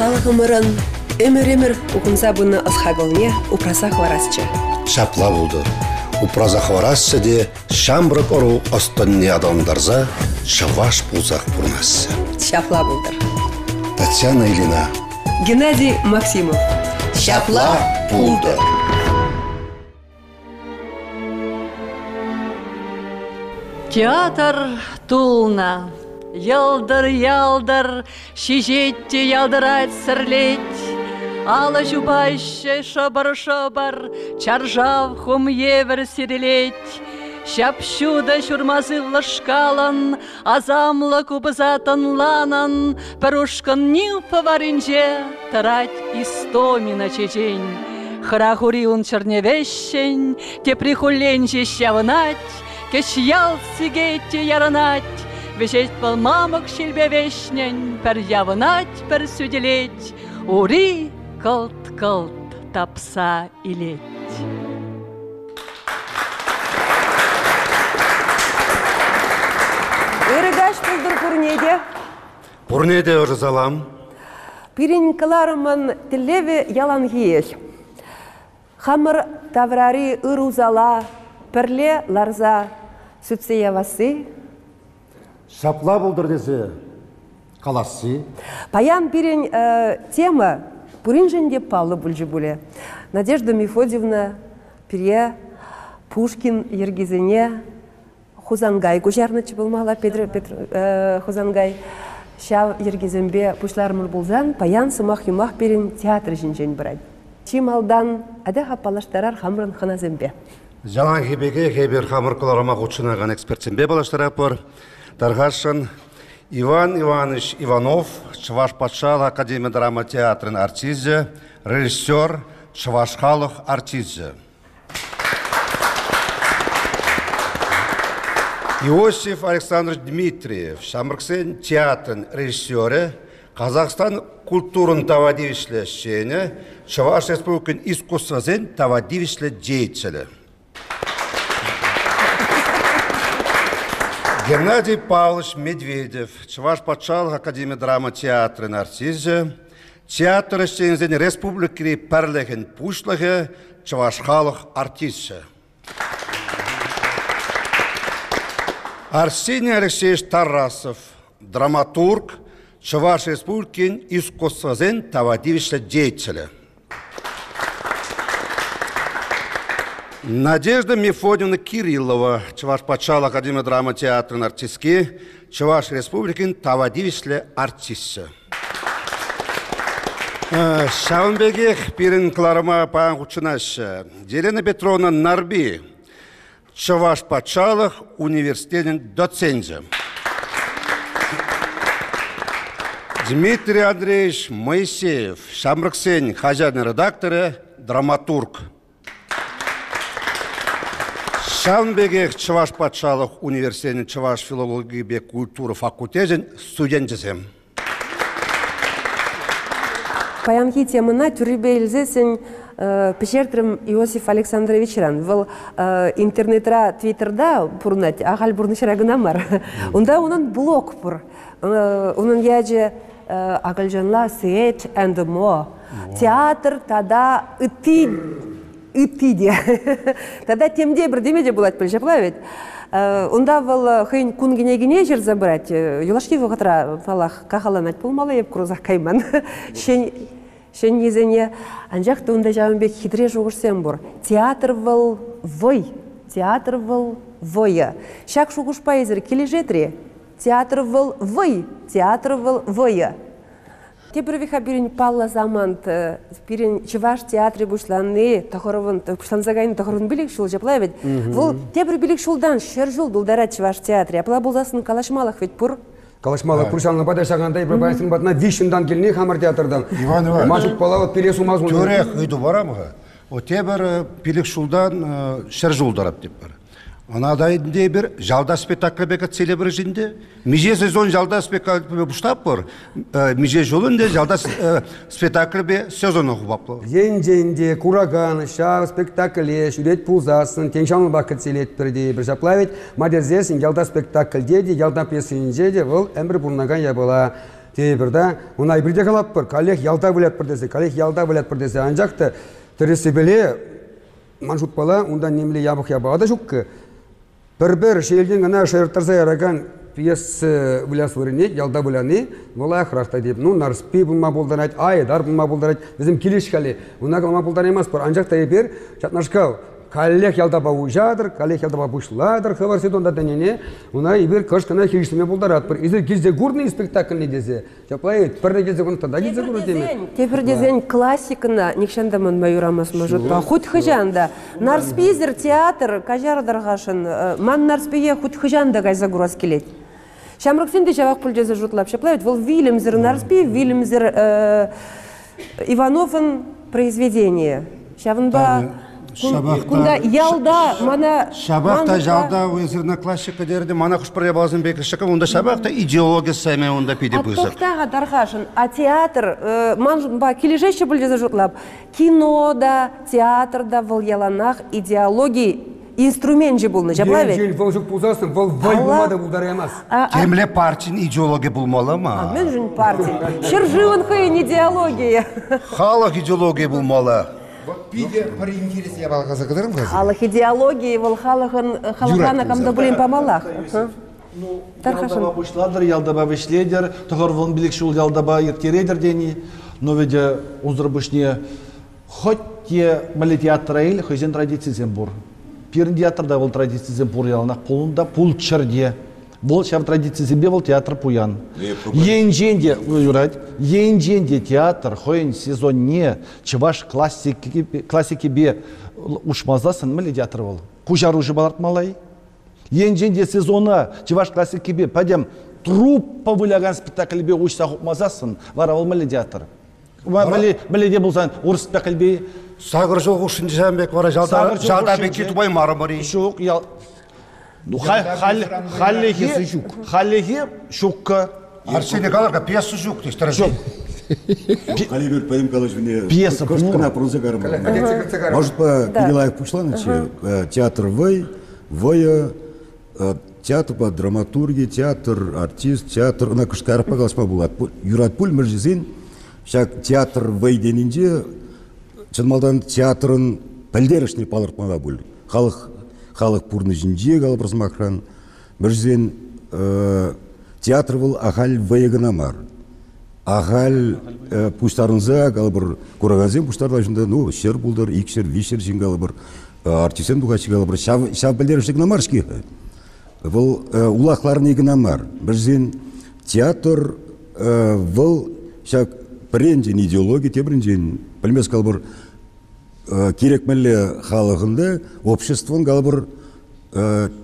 Халғымырын, эмір-эмір ұқымса бұны ұсқағылне ұпраса қварасчы. Çапла пултăр. Ұпраса қварасчы де шамбырып ұру ұстынне адамдарза шаваш пулзақ бұрнасы. Çапла пултăр. Татьяна Ильина. Геннадий Максимов. Çапла пултăр. Театр тулна, ялдыр-ялдыр, шижетте ялдырать сырлеть, ала жубайше шобар-шобар, чаржав хум евер сирелеть, шапшуда шурмазы влашкалан, азамла кубызатан ланан, парушкан нимфа варинже, тарать истомина чечень, храхуриун черневещень, те прихуленче щавнать, кеш ял сигетте яранать, вежет палмамок шилбе вешнень, пер яванать, пер сюделеть, ури кылт-кылт тапса илеть. Ирыгаш пулдыр пурнеде. Пурнеде ырзалам. Пиринкаларымын тиллеве ялан гиел. Хамыр таврари ырузала, перле ларза. Сүтсея васы. Çапла пултăр десе, каласы. Паян пирен тема пуринженде паллы бульжи буле. Надежда Мефодьевна пире Пушкин ергезене хузангай. Кужарнычы булмала Петр хузангай. Шав ергезенбе пушлармыр булзан, паян сымах юмах пирен театр жинжен брать. Чималдан адаха палаштарар хамрын ханазембе. Жалан хибеге хебер хамыркуларыма құтшынаған экспертсенбе балаштырақ бұр. Дарғашын Иван Иванович Иванов, Чываш патшалық академия драма театрын артизі, режиссер Чывашқалық артизі. Иосиф Александрович Дмитриев, Шамырксен театрын режиссері, Қазақстан культурын тавадивишлі шені, Чываш республикін искусствозен тавадивишлі деятелі. Геннадий Павлович Медведев, Чываш патшалық академия драма театрын артизі, театр істеңізден республикері пәрлігін пұшлығы Чывашқалық артизі. Арсений Алексеевич Тарасов, драматург, Чываш республикін искусствозен тавадивишлі деятелі. Надежда Мефодьевна Кириллова, Чываш патшалық академия драма театрын артистки, Чываш республикін тавадивишлі артисі. Шавынбегех пирин кларыма паан құтшынашы. Елена Петровна Нарби, Чываш патшалық университетінің доцензі. Дмитрий Андреевич Моисеев, Шамрыксен хозяйный редакторы, драматург. Шавынбегех Чываш патшалық университетінің Чываш филологии бе культуры факультетін студентізем. Паянхи темына түрібе елзесін пешертрім Иосиф Александрович Ран. Выл интернетра твиттерда пұрнат, ағал бұрны шырағына мар. Онда оның блог пұр. Оның яже ағал жанла сиэт әнді мо. Театр тада үтті. Иттиде. Тогда темде бірдемеде болады пілжаплавет. Онда вал хейн күнгене-гене жер забырат. Юлашки вғатра фалах қағаланат пулмалы еп күрузақ кайман. Шен езене анжақты онда жауынбек хитре жуғырсен бұр. Театр вал вой. Театр вал войы. Шак шуғыш пайызыр кележетре. Театр вал вой. Театр вал войы. Тебірвіға бірін палла замант, бірін Чываш театры бұшланы, күшланзағайны тұқырын білік шул жаплай бет. Бұл тебір білік шулдан шер жул дұлдарат Чываш театры. Апла болзасын калашмалық вет пұр? Калашмалық пұр шалына бадашағандай прабайсын батына вишіндан келіне хамар театрдан. Иван Иван, түрек үйді бара мұға? О тебір білік шулдан шер жулдарап деп бар. Анадайынде бір жалда спектаклі бәкі целебір жинде. Меже сезон жалда спектаклі бұштап бұр. Меже жолынде жалда спектаклі бе сезон ұқып бұр. Ен-жейінде кураган, шау, спектаклі, жүрет пулзасын, теншамыл бақыт целет бірде бір жаплавет. Мадерзесін жалда спектаклі деді, жалда пьесінже де, ол әмір бұрнаған ябыла. тейбірді, ұнай бірде қалап бір, қалек ялда білет бір десе, қалек ялда білет бір десе, анжақты түресі біле, маншут бала, ұндан немелі ябық-ябыға да жүккі. Бір-бір шейлден ғана шайырттарса яраған пьесы біляс өріне, ялда біляне, болай ақырақтай деп, ну, нарспи бұлма болдан айт, айдар бұлма болдан айт, бізім келеш кәле, ұна қалма болдан аймас бір, анжақтай бер, жатнашқау. Коллег ялдаба уйжадыр, коллег ялдаба бұшыладыр, қабарсет онда дәнене, ұна ебер қашқына хейшіліме болдарат бір. Езер кезде гүрдінің спектакліне дезе, жапай, тіпірді кезде ғынытта, да кезде ғұры деме. Тепірді зен классикына, некшендамын майурамас мұжытта, құтқыжанда, нарспезер театр, қажардырғашын, ман нарспеге құтқыжанда ғайза ғұрас келет. Шамрықсенде жавақ пүл дезе жұтлап, жаплайыд, ол Вильямзер нарспе, Вильямзер Ивановын произведение. Кунда ялда, мана... Шабақта жалда өзірінің классика дәрді, мана құшпырға балызын бекішікі, онда шабақта идеология сәме онда пейді бұзыр. Аттықтаға дарғашын, а театр, кележеші бүлдезі жұтлап, кинода, театрда, вол яланақ, идеологии, инструмент же бұлны, жаплавет? Ел волжық бұлзасын, вол вай бұлмады бұлдар ямас. Кемле партин идеология бұлмалы ма? Мен жүн партин. Шыржығын қойын идеология. Халық идеология бұлмалы. Пиде паренькерес я балғаза қыдырым қазір? Халық идеологии, ол халықаны қамда бұлен памалақ. Ялдаба бұшладыр, ялдаба вешледер, тұғырвылын білікшіл ялдаба ерткередер дені. Но веде ұнзыр бұшне, хоть те мәлі театрайыл, хызен традицизен бұр. Перін театрда ол традицизен бұр ялынақ, қолында пултăр де. Бұл шам традицизен бе ол театр пұян. Енженде театр қойын сезонне чываш классики бе ұшмазасын мүлі театр бол. Құжару жұбалартмалай. Енженде сезона чываш классики бе пәдем труппа вылаған спектакль бе ұшса құқмазасын вара ол мүлі театр. Мүлі де болсан ұрыс спектакль бе. Сағыр жоқ ұшын жәмбек вара жалда бекке тубай марымыры. Жоқ ял... Халлеге шукка. Арсене қаларға пьесы жүк, тестер жүк. Халебер Павел Николаевич мне кошткана прозагарма. Может, Пегелаев пошла, театр вая, театр по драматургии, театр артист, театр, она кошткара пагаласма была. Юрат Пуль, Мержизин, шаг театр вайденінде, Чанмалдан театрын пальдерышный палыртмана бұл. Халық пұрны жінде қалып рызмақран, біржден театр бұл ағал вайығынамар. Ағал пұштарынза қалып көрағанзен пұштарда жында, ну, шер бұлдар, икшер, вишер жин қалып, артисен дұғачы қалып, шап білдер жығынамар шкеғы. Бұл ұлақларын егінамар. Біржден театр бұл шақ бірінжен идеология, тебірінжен, білмес қалып, керекмелі халығында обществон қалыбыр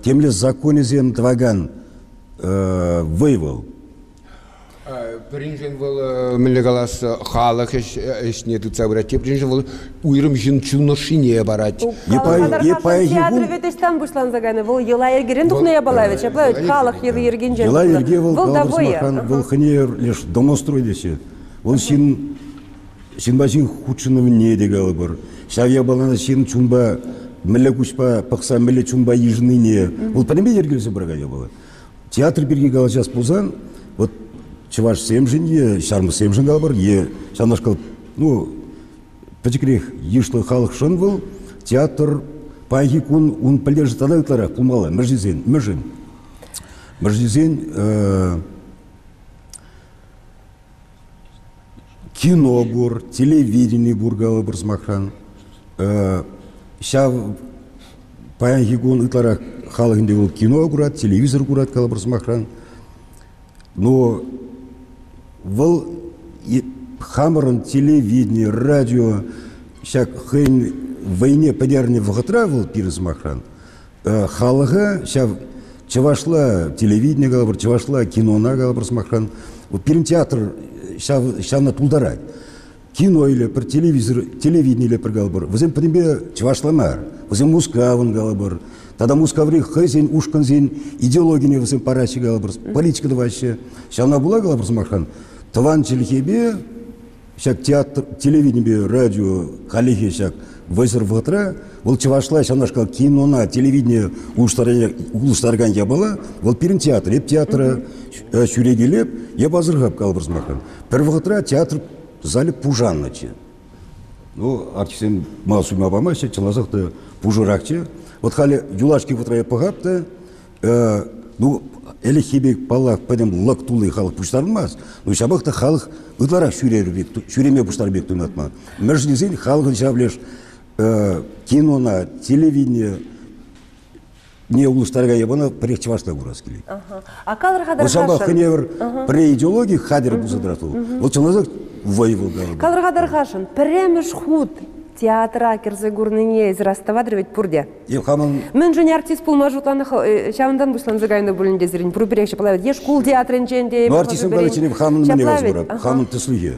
темлі законезен тваган вайвыл. Бірінжен бұл мүлі қаласы халық ішіне тұтса бұрады. Бірінжен бұл ұйрым жын чүнышіне барады. Епай театры ветештан бұшлан зағаны. Бұл ела ергерен тұқны ябалавет. Шаплавет халық ерген жын. Ела ерге бұл қалғырсымақан бұл қынер леш домострой десе. Бұл сенба жын құтшынығы не дегі қалыбыр. Шавия балана сен чумба, мүлі күшпа, пықса мүлі чумба ежініні. Бұл пәнеме ергелесі бірға ебалы. Театр берге қала жас бұлзан, вот чываш сем жын, шармы сем жын қалбыр, шанаш қалып, ну, пәчекірек ешлі қалық шын бұл, театр пайхи күн ұн пәлдер жытадан ұтларақ пұлмалы, міржізен. Кино бұр, телевидение бұрғалы бұрзмақран. Ша паян хигон ұтларақ қалығынде бұл кино құрат, телевизор құрат қалы бұрзмақран. Но бұл қамырын телевидение, радио, ша қын вайне пәдеріне вғытра бұл пірізмақран. Қалығы ша чывашла телевидение қалы бұр, чывашла кинона қалы бұрзмақран. Пірін театр шағына тұлдарай. Кино елі пір, телевиден елі пір қалбыр. Өзен пірінбе чывашламар. Өзен мұскавын қалбыр. Тада мұскавры қайзен, ұшқынзен, идеологіне өзен параши қалбыр. Политикады ваше. Шағына бұла қалбыр, Смархан. Таван челхебе Всяк театр, телевидение, радио, коллеги всяк вызор ватра. Вот чевашла, сейчас наш как кино на телевидение улуштарганья была. Вот перед театр, леп театра Шуреги леп, я базаргаб калбрзмахан. Первый театр зале пужанночи. Ну, артистен массуми обамасик, челазах-то пужурахте. Вот хали юлашки ватра погабте. Ну, или хибек палах, пойдем лактулы халах пуштармас, но шабахта халах вытлара шюреме пуштарбек тунатма. Мержнизин халах шаблеш кино на телевидение не улустаргая бана прехчевашта гураскили. А калрахадар хашар? Вот шабах ханевр при идеологии хадер бузадратул. Вот челназак воевал. Калрахадар хашан, премеш худ. Театра, кирзагурныне, из Раставадривать пурде. Мен же не артист полмажутлана, шамдан буслан загайно булин дезерин, пруберегше плавит. Ешь кул театрен ченде. Ну артистом балетинем хаман мне возбора, хаман ты слуги.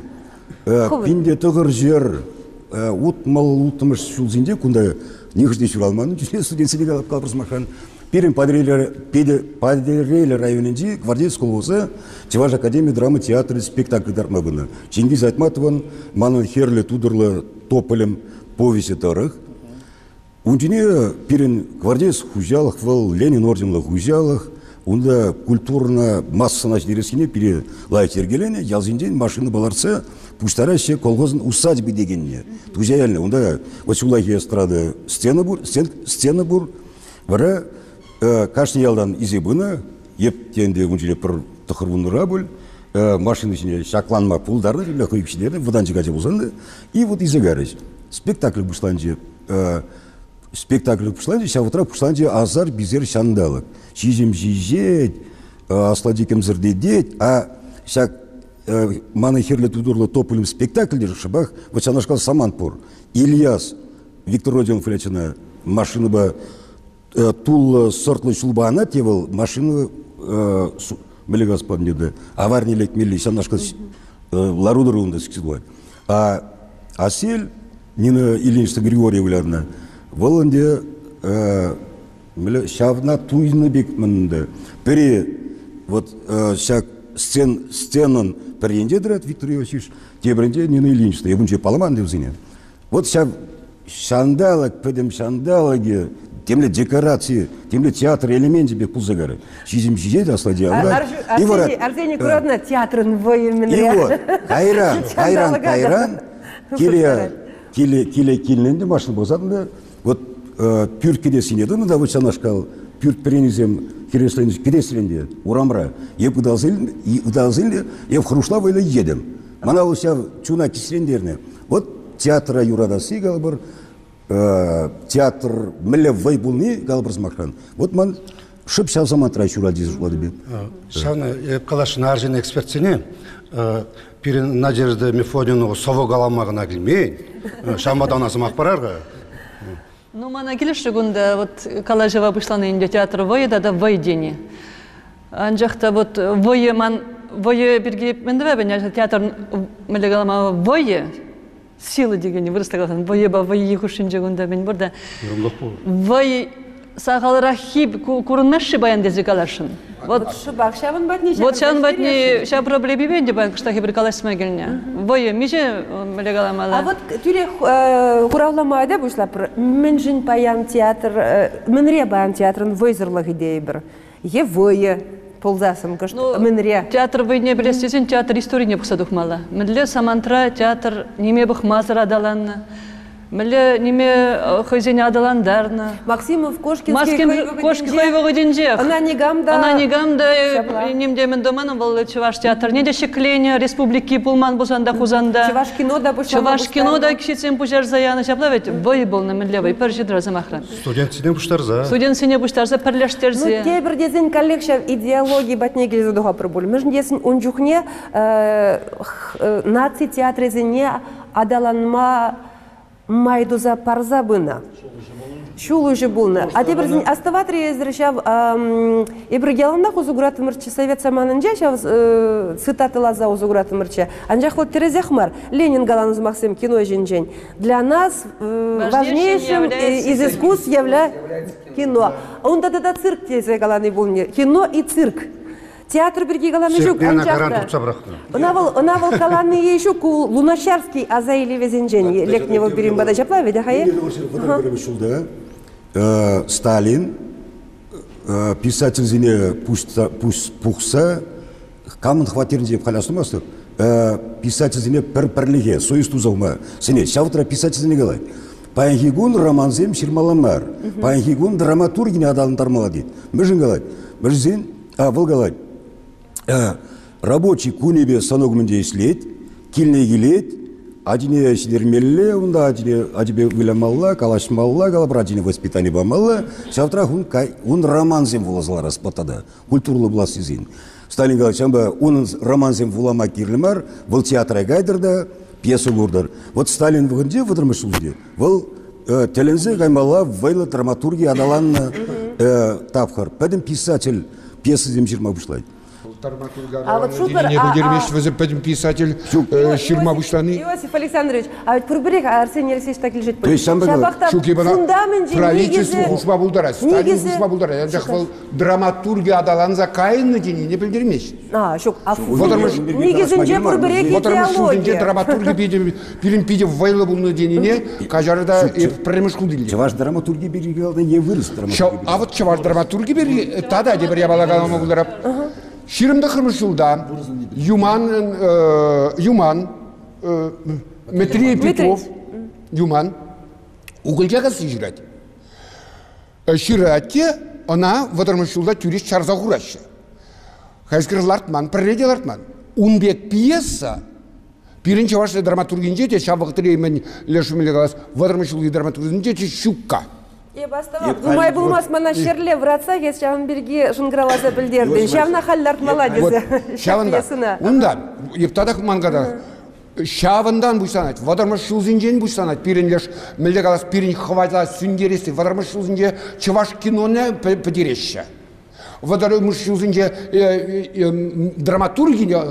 Пинде тогоржер, вот мал утомаш сюлзинде, кунда нихожди сюралману, чуть студент сидел калпрос махан. Первым подрели районинде, гвардейского вуза, Чеваш академия драмы, театра, спектакль дармабына. Чингиз Айтматован, Манон Херле тудырла тополем повесе тарых. Ундине перен гвардейс хузялах, вал Ленин орденла хузялах, унда культурно масса начали рескине пере лайтергелене, ялзиндень машина баларца, пуштаращая колхозн усадьбы дегенне. Тузяяльне, унда васюлахи эстрада стенабур, вара Кашни ялдан изебына, ептенде унчиле пр тахрвун рабуль, машины сине шакланма пулдарды, легкой пшидерны, воданчи гаде бузанды, и вот изегарыч. Спектакль бушланди, ся утра бушланди азар бизер шандалык. Чизим жижет, асладикем зырдедет, а ся маны херле тудурлы топылым спектакльдер шабах, вот ся нашкал саман пор. Ильяс, Виктор Родионов лячына, машина ба Тул сортлы шулбана тевал машину были господни да аварии лет мили сам наш кас ларудору он доскидывает а сель Нина Ильинична Григорьева Лярна Воланде мля шавна туйна бекманда пере вот всяк стенан перенде драт Виктор Иосифович те бренде Нина Ильинична я бунче паламанды узине вот ся шандалок пойдем шандалоги тем ли декорации, тем ли театр, элементы бе пузыгары. Чизим жидеть, асладиалда. Арсений Куродна, театрын воемен. И вот, Кайран, келе-келе-келенде машина базарында, вот пюрт кедесіне дыны, да вот санашкал, пюрт перенезем кедесленде, урамра, еп удалзылде, еп хрушла вайлы едем. Мана уся чуна кеслендерне. Вот театра юрадасы галбар, театр мле вайбулни галбрзмахан. Вот ман шип шав заматра чурадиз владеби. Шавна калашын аржен экспертсине перен Надежда Мефодину сово галамагына килмей, шамадан асымак барарга. Ну мана келиши күндө вот калажева бышланынде театр вайда да вайдени. Анжакта вот вайы ман вайы бирге мендебе театр мле галамага вайы силы дегенде вырастагаласан воеба войи кушинже күндө мен бурда вой сагалрахиб курунмаши баян дези калашын вот шабакшабын батни шабын батни ша проблеби бенде баян кыштахи бир калашма келне вой миже мелегаламала а вот тюре куравламайда бушлап мен жин баян театр менре баян театрын войзырлык идея бир е войы ползасым кышты менре театр войне билесизин театр историяне пуксадухмала милле самантра театр неме бухмазыр адаланна милле неме хозяин адаландарна Максимов кошки хойвогодинже она негамда немдемен доманым был чеваш театр неде шекление республики пулман бузанда хузанда чеваш кино да кишицем пужар заяны шаплавет бой болна милле бой першидра замахран студент сине буштарза парлештерзе ну тебер дезин коллекция идеологии батнеги задуга пробул между десин унжухне наци театр зене адаланма Майдуза парзабына. Шулы же булна. А теперь оставатри изращав Ибрагеланах узуграты мрче совет самананджа, цитаты лаза узуграты мрче. Анджахлот Терезяхмар, Ленин галан из Максим кино жинжень. Для нас важнейшим из искусств является кино. Он да-да-да цирк тезя галаны булне. Кино и цирк. Театр бергигаланы жук, анчахта. Унавал каланы ежу, ку Луначарский азайли везенжен. Лекнево берем бада Çапла, ведь ахае? Сталин, писатель зине пухса, камын хватирн зине пхалясумастык, писатель зине перперлиге, союз тузалма. Сине, шавтра писатель зине галай. Паянгигун романзем ширмаланар, паянгигун драматургине адалын тармаладит. Мыжын галай, мыжын, был галай. Рабочий кунебе саногмынде ислет, килне гилет, адине сидермелле, унда адибе вылямалла, калашмалла, галабра адине воспитание бамалла, шавтрах он романзем вылазла распатада, культурлы была сизин. Сталин Галач, он романзем вылама кирлемар, был театра гайдерда, пьесу гурдар. Вот Сталин выгонде, выдрамышулде, был телензе гаймала, вейла драматургия адаланна тапхар, педем писатель пьесы земжирма вышлайд. А вот шутер, писатель Иосиф Александрович, а ведь Курберех, Арсений Алексеевич так лежит. То есть сам правительство хушма булдара, Сталин хушма булдара. Я захвал драматургия адалан за каин на день, не пельдермеш. Вот он же драматургия пилим вайла был на день, не кажарда и премешку дили. Чаваш драматургия берегал, не вырос драматургия. А вот чаваш драматургия берегал, тогда я брябала галама булдара. Ширымда Хырмышулда, Юман, Метрий Петров, Юман, угольгяга сижирать. Ширате, она Вадармышулда тюрис чарзагураща. Хайскер лартман, прореди лартман. Унбек пьеса, пиринча ваша драматургия дети, шабахтарей мен лешумелегалас, Вадармышулда драматургия дети, щука. Я бы оставал. Думаю, был мас монашерле в раца, если я вам береги жанграла за бельдерды. Сейчас на халлярд молодец. Сейчас на. Унда. Я бы тогда мангада. Сейчас вандан будешь санать. Вадармашшулзинжен будешь санать. Пирин лишь мельдегалас пирин хватила сюндеристы. Вадармашшулзинже чеваш кино не потереща. Вадармашшулзинже драматургиня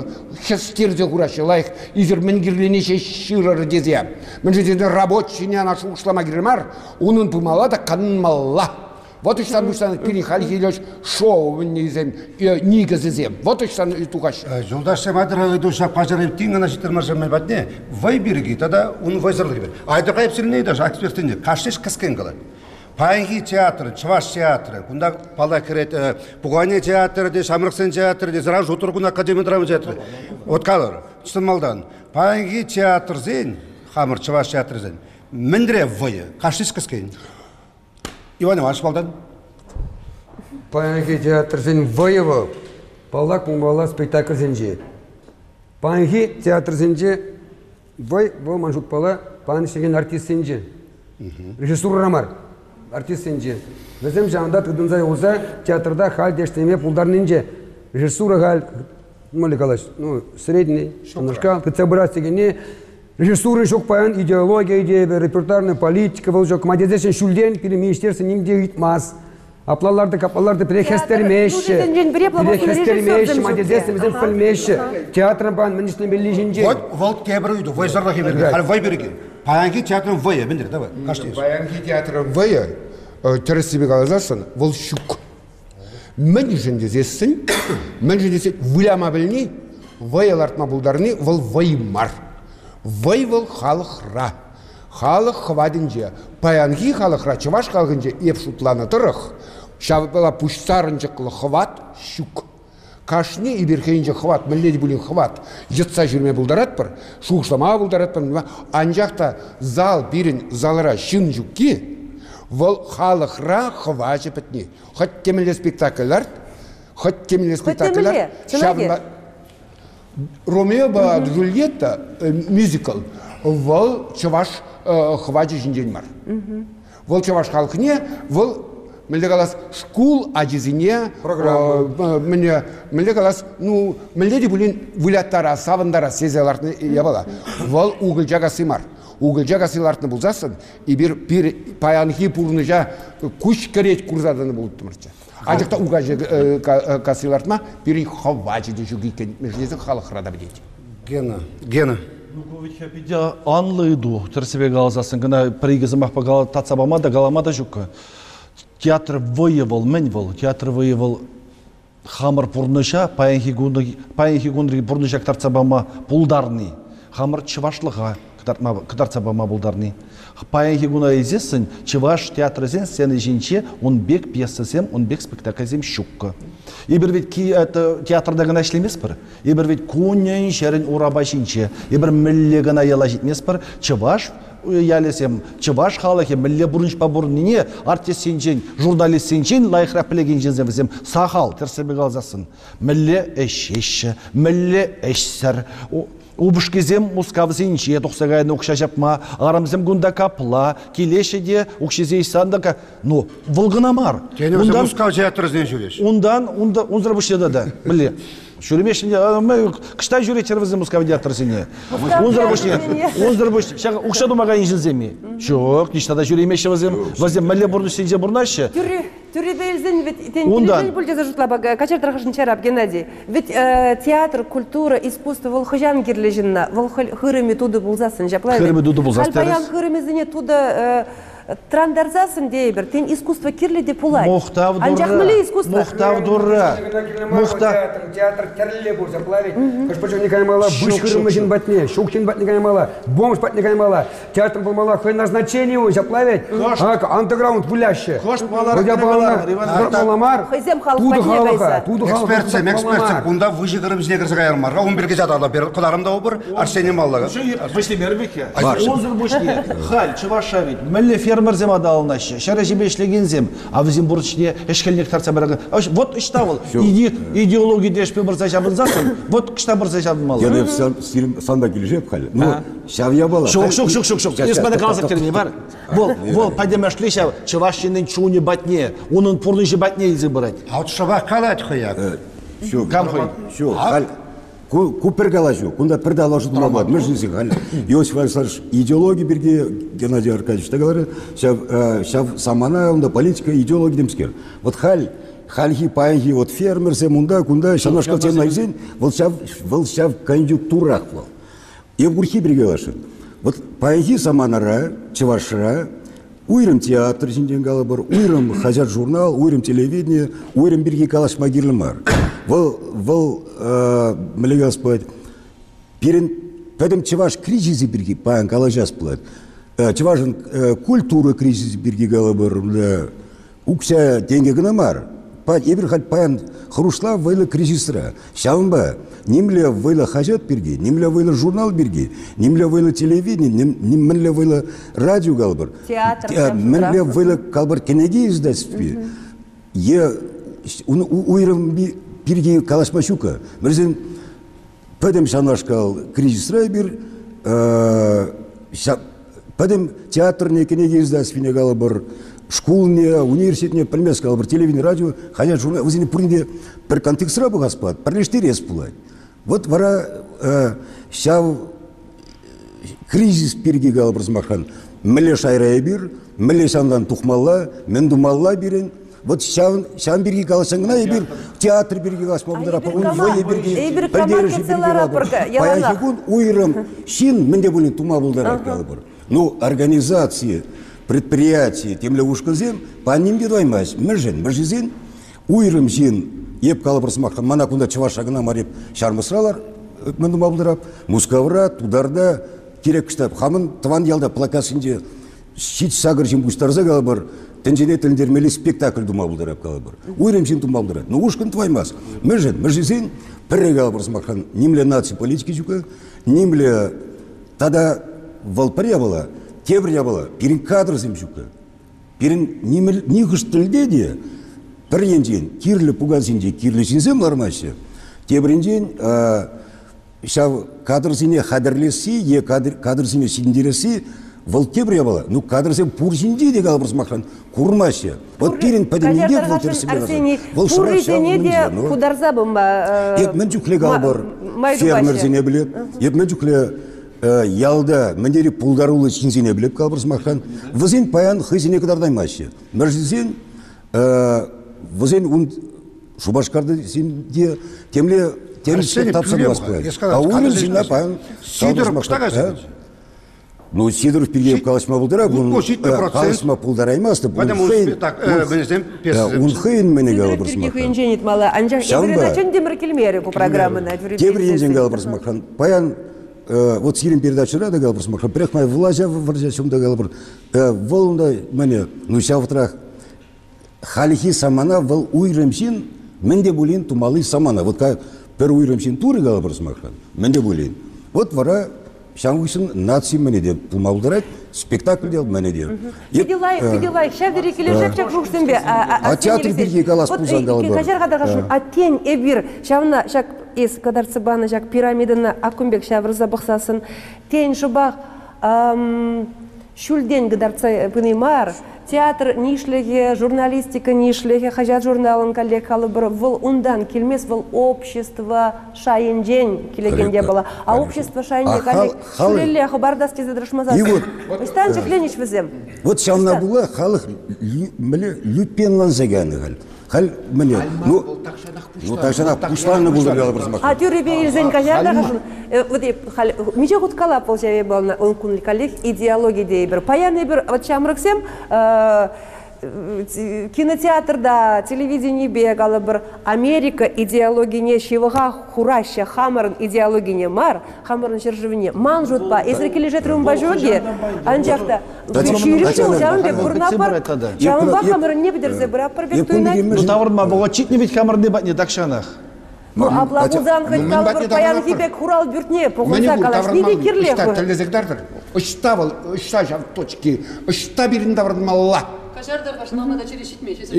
хестерзе гураща лайх изер менгирленеше шира радезия. Менжетине рабочиня нашу ушлама гримар, унун пумала да канмала. Вот и что нужно перехалить идёш шоу низем нигазизем. Вот и что тукаш. Жолдаш семадралы душа пожарив тинга на четырмажеме бадне. Вайберги тогда он вайзарлыгер. А это кайп сильнее даже экспертинде. Каштеш каскенгала. Паяги театры, чваш театры, кунда пала керет, пугане театры, дес Амраксен театры, дес Раж Утургун академия драмы театры. Вот калор, что малдан. Паяги театр зен, хамр чваш театр зен. Мендре ввое, кашис каскин. Иван Иванович малдан. Паяги театр зен ввоево, палак мумала спектакль зенже. Паяги театр зенже, вой во манжут пала, паяги сеген артист зенже. Режиссура рамар. Артист инже. Везем жанда тыдынзай уза театрда хал дештеме пулдарнинже. Режиссура хал Маликалаш, ну, средний, немножко, кыцебрастигене. Режиссура шок паян, идеология, идея, репертуарная политика, волжок. Мадезешен шульден, министерство ним дегит мас. Аплаларды, каплаларды перехестермеші. Перехестермеші, мадезесін, біздің філмеші. Театрын баған, міністің белі жінде. Волт кебір үйді, вайзарда кебірге, хал вайберге. Паянки театрын вайы, бендер, давай, қаштейіз. Паянки театрын вайы, тересібе қалазасын, вол шүк. Мен жіндезесін, вылама біліне, вайыл артма бұлдарыны, вол ваймар. Вай вол халықра. Халық хвадынже, паянги халықра, чываш халықынже, еп шутланатырық. Шабыла пуштарынчы қылы хват, шук. Кашны и берхейнчы хват, миледи булин хват. Жытса жүрме бұлдарат бір, шуғышлама бұлдарат бір. Анжақта зал берін залыра шын жүкке, вол халықра хвачы бітіне. Хат темелі спектакльлар, хат темелі спектакльлар. Шабыла Ромео ба Джульетта мюзикл, вол чываш хвачы жінден бар. Вол чываш халқыне, вол мілдегалас шкул ажизіне, мілдегалас, ну, мілдеде бұлін вылаттара, савындара, сезелартыны ебала. Вол уғылжаға сымар. Уғылжаға сылартыны бұлзасын, и бір паянхи пулыныжа күш керет курзадыны бұлыптымырча. Ажықта уғылжаға сылартыма бірін хавачы дүшігі кен, мүшінесің халықырада біледі. Гена. Нуковича анлы иду, терсебе галазасын, гына пригізімақ па тацабама да галамада жүкі. Театр воевал, мен вол, театр воевал Хамыр пурныша, паенхи гундри пурныша ктарцабама пулдарни. Хамыр чывашлыға ктарцабама пулдарни. Паенхи гуна езесін, чываш театрызен сцены жинче, он бек пьесызем, он бек спектакльзем щукка. Ибір вет театрда гына ішлемес бір, ибір вет кунен шәрін ураба жинче, ибір мілле гына яла жетмес бір, чываш ялесем, чываш халахе, мілле бұрыншпа бұрынне, артист сенчен, журналист сенчен, лайықрақ білеген жинземізем, сахал, терсебег алзасын, мілле әш еші, мілле әшсір, Убышкизем мускавзинче, тухсагайны укша жапма, арамзем гунда капла, келешеде укшизей сандака, ну, волганамар. Тенемсе мускавзе атрызен жүреш. Он зарабышеда да, біле. Шуремешінде, кыштай жүречервізі мускавзе атрызене. Он зарабышеда. Шаға укша думагайын жінземе. Жоқ, ништада жүремешевізем, вазем мәле бұрны сенде бұрнашы. Тюридельзен, ведь тюридельзен будет зажутла бага, качер трахашн чараб, Геннадий. Ведь театр, культура, искусство, волхожан гирлежина, волхырыми туды булзасын, жаплайын. Хырыми туды булзасын. Альпаян хырыми зене туда трандарзасын дейбір, тен искусство кирле де пулай. Мухтав дура. Анжахмали искусство. Мухтав дура. Мухтав. Театр кирле бур заплавить. Кашпачок никай мала, быш хырымы жин батне, шукшин бат никай мала, бомж бат никай мала. Театр был мала, хай назначение его заплавить. Андеграунд пуляще. Хайзем халық патнегайса. Экспертсем, экспертсем. Бұнда выжи ғырым жіне ғырзыға ярмарға. 11 кез адал беріп, қыларымда обыр, арсенем аллаға. Бөштемер беке. Озыр бөшне. Хал, чываша вид. Мәлі фермерзем адалынашы. Шәрі жебешлегензем. А візім бұрышне ешкелінек тарса бірігі. Вот үшта ол. Идеология дешпе бұрзай жабын засын. Вот күшта бұрзай жабын малы. Яны санда кележеп қал. Ну, пурны жебать нельзя брать. А вот шабах калать хуяк. Все, все. Купергалажу, куда передалажу драмат, мы же не зигали. Иосиф Александрович, идеологи берги, Геннадий Аркадьевич, так говорит, сейчас самана, он да политика, идеологи демскер. Вот халь. Хальхи, паинхи, вот фермер, земунда, кунда, еще наш катен найден, вот сейчас в конъюнктурах. И в Гурхи бергалаши. Вот паинхи саманара, чевашра, уйрым театр, уйрым хазят журнал, уйрым телевидение, уйрым бирги калаш магирлы мар. Вол, мали господь, перед этим чеваш кризис бирги, паян калажас плат. Чевашен культура кризис бирги галабар, укся деньги гномар. Иберхаль паян хрушла вейла кризисра. Сямба, немля вейла хазят бирги, немля вейла журнал бирги, немля вейла телевидение, немля вейла радио галбар. Театр. Немля вейла калбар кенеги издательстве. Я уйрам бирги калашмачука. Мерзин, пойдем санашкал кризисра бир, пойдем театрные кенеги издательстве галбар. Школьные, университетные, пример сказал, телевидение, радио, хозяйство, журнал, вы знаете, при контексте работы господ, при лишь вот вора сяв кризис переги галбразмахан, мле шайраебир, мле сандан тухмалла, мендумалла бирен. Вот сам береги галасангна, ибир театр береги галасмобдара, унвои береги, поддержи береги радбора. Паяхикун уйрам, син менде были тумабулдара галбор. Ну организации. Предприятие, тем ли ушка зим, по ним едва имась, мержин, уйрым зин, еп калабрсмахан, манакунда чеваш агна марип, шармасралар, мендумабдырап, мускаврат, ударда, кирекштаб, хаман, тван ялда, плакасинде, сич сагар зим густарза галабар, тенжинетель дермели спектакль думабдырап галабар. Уйрым зин думабдырап, ну ушкан твай мас, мержин, перегалабрсмахан, немля наци политики зюка, немля тогда волпаревала, Кебрия была, перед кадром земчука, перед них штольдение, первый день, кирли пугазинди, кирли синзем нормально, кебрин день, сейчас кадр зине хадерлеси, е кадр зине синдереси, волкебрия была, ну кадр зим пурзинди, де галбрус махан, курмася, вот перед поднимением волтерсибироза, волшебная музыка, ну, я менчукле галбор, фермер зине блед, я менчукле Ялда, мендери пулдарулы чинзине билеп калбырсмахан. Вызен паян хызине кадардай маше. Мержизен, вызен он шубашкарды синде темле тапсан баспай. А он зина паян калбырсмахан. Ну, Сидоров перейдем калашма пулдара, калашма пулдара имасты, унхейн мене галабрыз махан. Сидоров перейдем демір келмері по программы на Адвери. Кебрин ден галабрыз махан. Паян, вот Сирин передача рада галабрыз махан, пряхмай влазя варзясем да галабрыз. Волында мене, ну, ся ватрах, халихи самана вал уйрымсин, менде булин тумалы самана. Вот как пер уйрымсин туры галабрыз махан, менде булин. Вот вара... Шангуйсин нации менеджер, пумалдарать спектакль делал менеджер. Сидела, сейчас верикили, сейчас жуксимбе. А театр бирки галас пузан галбар. Качерга дагашун, а тень эбир, шавна, шак из кадарцебана, шак пирамида на акумбек шаврза бахсасын, тень шубах, шульдень кадарце пынимар. Театр нишлеге, журналистика нишлеге, хажат журналын коллег халыбыр, вол ундан келмес, вол общество шайынжен келегенде было. А общество шайынжен коллег шулеле, хабардас кезедрышмаза. И вот... Истанчик Ленич вызем. Вот шамна була, халық лютпенлан зэганы хал. Хал, мне, ну... Ну, такшанах пуштаны булды бялы бразмаха. А тюребе елзен кажарда хашын. Вот я, хал, мече хуткала полчаве бална, он кунли коллег, идеологи дейбер. Паян эбер, вот шамрыксем, кинотеатр, да, телевидение бегало бы. Америка идеологине шивага хураща хамарн идеологине мар хамарн чержевине манжут па если лежит румбажоги анчахта вчерашил жамбе бурнапар жамба хамарн не бедер забрал пробегтуйна ну тавр ма волочить не ведь хамарн дебат не такшанах а плакузан хоть калбур паян хибек хурал бюртне похута калаш не дикирле оставал оставил точки оставил тавр мала Каждый ваш мама дочери щитмечет.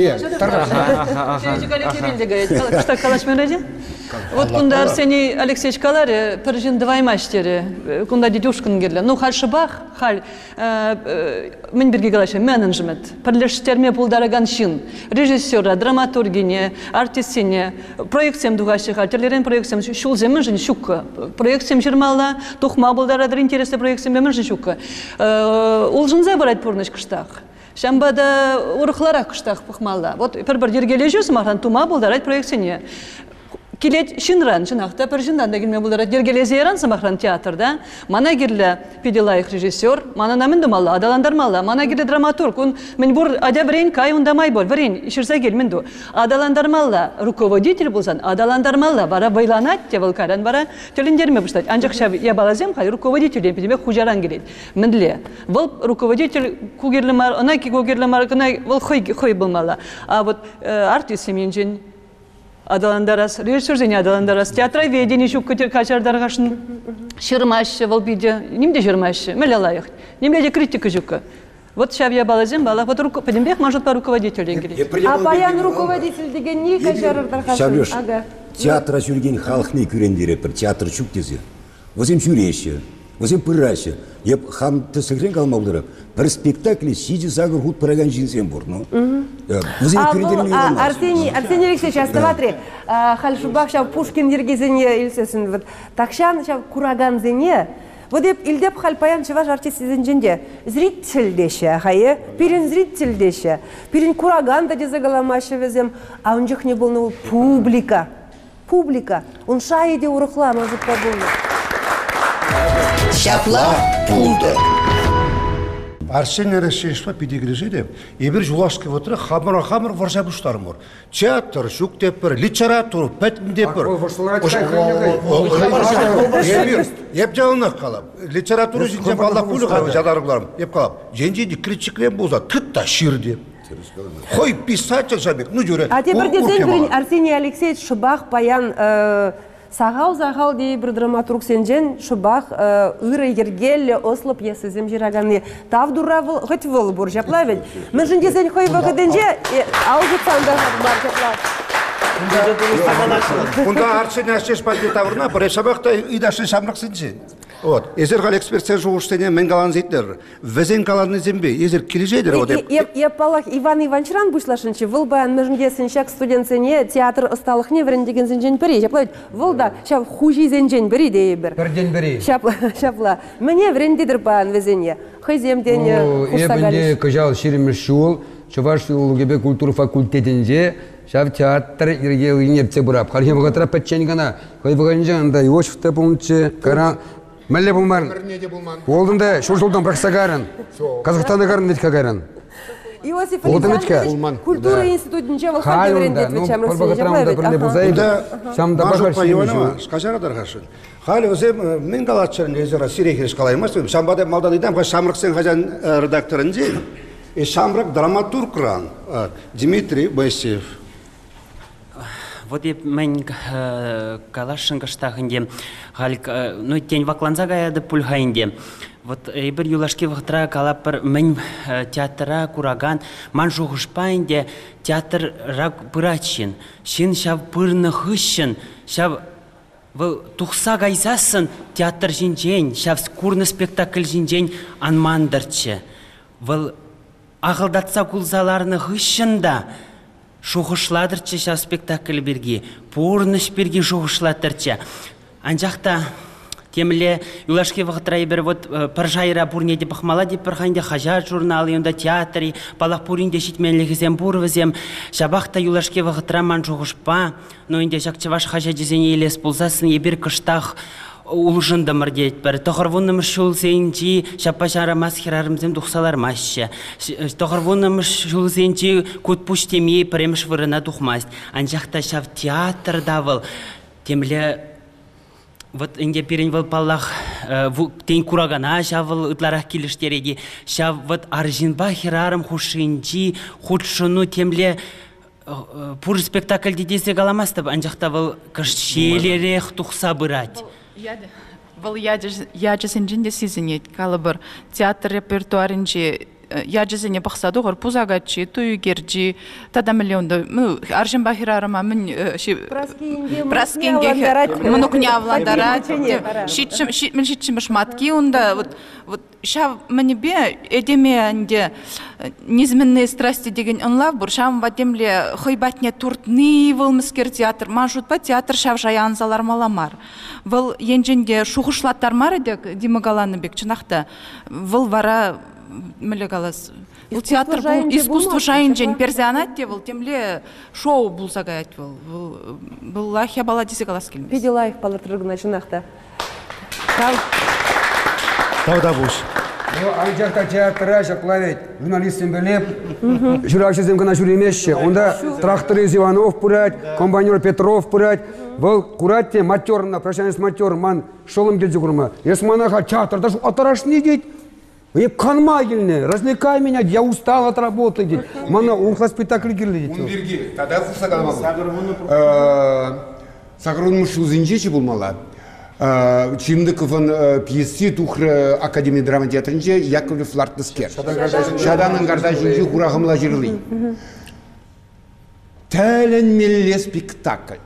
Вот когда Арсений Алексеевич Калари, Пержин давай мастере, когда дедушкин гидля, ну халь шибах, халь, Минберги Галаши, менеджмент, парлештерме полдараганщин, режиссера, драматургине, артистине, проекциям дугащих, артиллерин проекциям шулзе мэнжинщука, проекциям жермала, тухма полдара дринтереса проекциям мэнжинщука. Улжинзе барать порночка штах. Шамбада урухларах куштах пахмала. Вот пербар дергележюс махан тума булдарать проекцине. Килет шинран чинахта першиндан дегенме булдарать дергелезеран самахан театр да. Мана гирля пиделаих режиссер, мана намин думала, адаландармала, мана гирля драматург. Он минбур адябрин кай он дамай бол, варин ширзагир минду. Адаландармала руководитель булзан, адаландармала вара байланать тевалкаран вара телендерме буштать. Анчах шав я балазем хай руководитель пидебе хужаран гирит. Миндле вол руководитель кугирлемар, онаки кугирлемар, онай вол хой был мала. А вот артист семьинжин. Адаландарас, режиссер зене адаландарас, театроведение, качар даргашын, шырмашы, волбиде, немде шырмашы, мэлялайық, немде критика жүкі. Вот сейчас я балазим, балах, вот пойдембек, может, по руководителю. А паян руководитель деген не качар даргашын? Шабеш, театра жүрген халықны көрен директор, театр жүк дезе. Возым жүреше, возым пыраше. Я хам тысыгрен калмаудырап, пір спектакли сиди загыр худ параган жинзен бур. Арсений Алексеевич, астыватри, халшубах шав Пушкин ергезене ильсесін вот. Такшан шав кураган зене, вот деп илдеп халпаян чеваш артист зенженде. Зритель деше, хае, перен зритель деше, перен кураган даде загаламашы везем, а он жих не был ну публика, публика, он шаеде урухла, может побольно. Çapla pultăr. Арсений Алексеевичпа педигрежиде, ебір жулашкы ватыры хамыр-хамыр варса бұштарым ор. Театр, жүктепір, литератур, пәтімдепір. Еп жалынық қалап, литературы жинзен балда күлі қамы жадарымларым. Еп қалап, жендейді критиклен болса, тұтта шир деп. Хой писатель жабек, ну жүре. А те бірден Арсений Алексеевич шыбақ паян... Сағау зағал дей бір драматург сенжен шыбақ үйрі ергелі ослы пьесы земжирағаны тавдуравыл ғытвыл бұр жаплавен. Мен жіндезен қой вағыденже ауғыт сандағын бар жаплавен. Бұнда арсен әсес бәлде тавырна бір сабақта үйдашын самрық сенжен. Езер қал эксперттер жоғыштене мен қалан зейдер, везен қаланы зембе, езер кележейдер о деп. Еппалақ Иван Иванчыран бұшлашыншы, выл баян мүжінге сеншек студентсене театр ұсталық не вірін деген зенжен бірі. Жаплауд, выл да шап хужи зенжен бірі дей бір. Бірден бірі. Шапла, міне вірін дедір баян везене. Хай земдене ұстағалыш. Ебінде күжал шерімір шуыл, Чуваш Улугебе культур факультетінде шап театр ергелігіне бұрап. Қалхем ғатыра пәтчен ғана, қай Мәлі бұлмарын. Олдында шоң жолдан бірқса қарын. Қазықтанда қарын нетке қарын. Иосиф Александрович, культура институт ничего не хранит, чем Россия. Вот я мен калашын каштагынде халык ну тень вакланса гаяды пульгайнде. Вот эбер юлашки вахтра калапыр мен театра кураган ман жогышпайнде театр рак пырачин. Шин шав пырны хышын, шав вы тухса гайзасын театр жинжен, шав скурны спектакль жинжен анмандарчы. Вы ахылдатса кулзаларны хышында шухышладырчы шау спектакль берге, порныш берге шухышладырчы. Анжақта темілі юлашке вақытырай бір пыржайра бұрнеде бұқмала деп бірғанде хажар журналы, онда театры, балақ бұрынде шетменлігізем бұрвізем. Шабақта юлашке вақытыра ман шухышпа, но инде шақчываш хажа дезене елес болзасын, ебір кыштақ улжындымыр дейтбір. Тұқырвынымыш шулзенчі шаппашара масхерарымзым дұқсалар масшы. Тұқырвынымыш шулзенчі көтпүш темей піреміш вырына дұқмас. Анжақта шав театр давыл. Темілі вот инде перен выл паллах тен курагана шавыл ұтларақ келіштереге. Шав вот аржинба херарым хұшынчі хұтшыну темілі пұр спектакль дедесе қаламастып. Анжақта выл кышчелерек тұқса бұрат. Я же сенчинде сизинет, калабар театр репертуаринчи, я же сене бахсаду гор пузагачи, туюгерчи, тогда миллионда, ну аржим бахирарама, мен ши праскингех, мнукня владарать, мен шитчим шматки, унда вот шав мне бе, эдемианде низменные страсти деген онлав, буршам вадемле хойбатне туртны вол мыскер театр, маншут по театр шав жаян залар маламар, вол енчинде шухушлаттар маредек димагаланыбек чынахта, вол вара Мелегалас. У театр был искусство шайнжен, перзианатте был, тем ли шоу был загадать был. Был лахья была десегаласким. Видела их полотрыг на чинах-то. Тогда буш. Ну, а где театра, сейчас плавить, журналистам белеп, жюрашизм на жюри мещи, он да тракторы из Иванов пурять, комбайнер Петров пурять, был курать матерна, прощание с матером, ман шолом дедзюгурма. Если монаха театр, даже отрашни деть. Мне канмагильные, развлекай меня, я устал от работы. Мана, он спектакль гирлит. Он берги, тогда сагрун. Сагрун мушу зинчичи был мала. Чимдыкован пьесы тухра академии драма театринче Яковлев Лартнескер. Шаданан гардажинчи хурахамла жирли. Телен милле спектакль.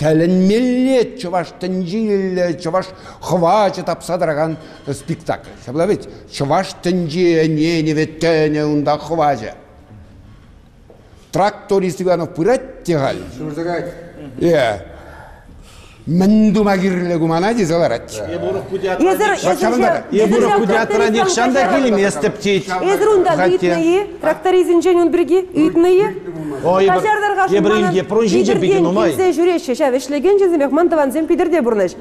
Телен милле чуваш тенджи, чуваш хвачет апсадраган спектакль. Соблавить, чуваш тенджи, не ветене, унда хвачет. Тракторист Иванов пырать тягал. Менду магирле гуманади заларать. Ебуров кудиатра не шанда кили место птич. Езрунда литные, тракторизин женюн бриги, литные. Ебринге прожинже бигинумай. Все жюрещи, сейчас весь легенджин земех мантован зем пидерде бурнеш.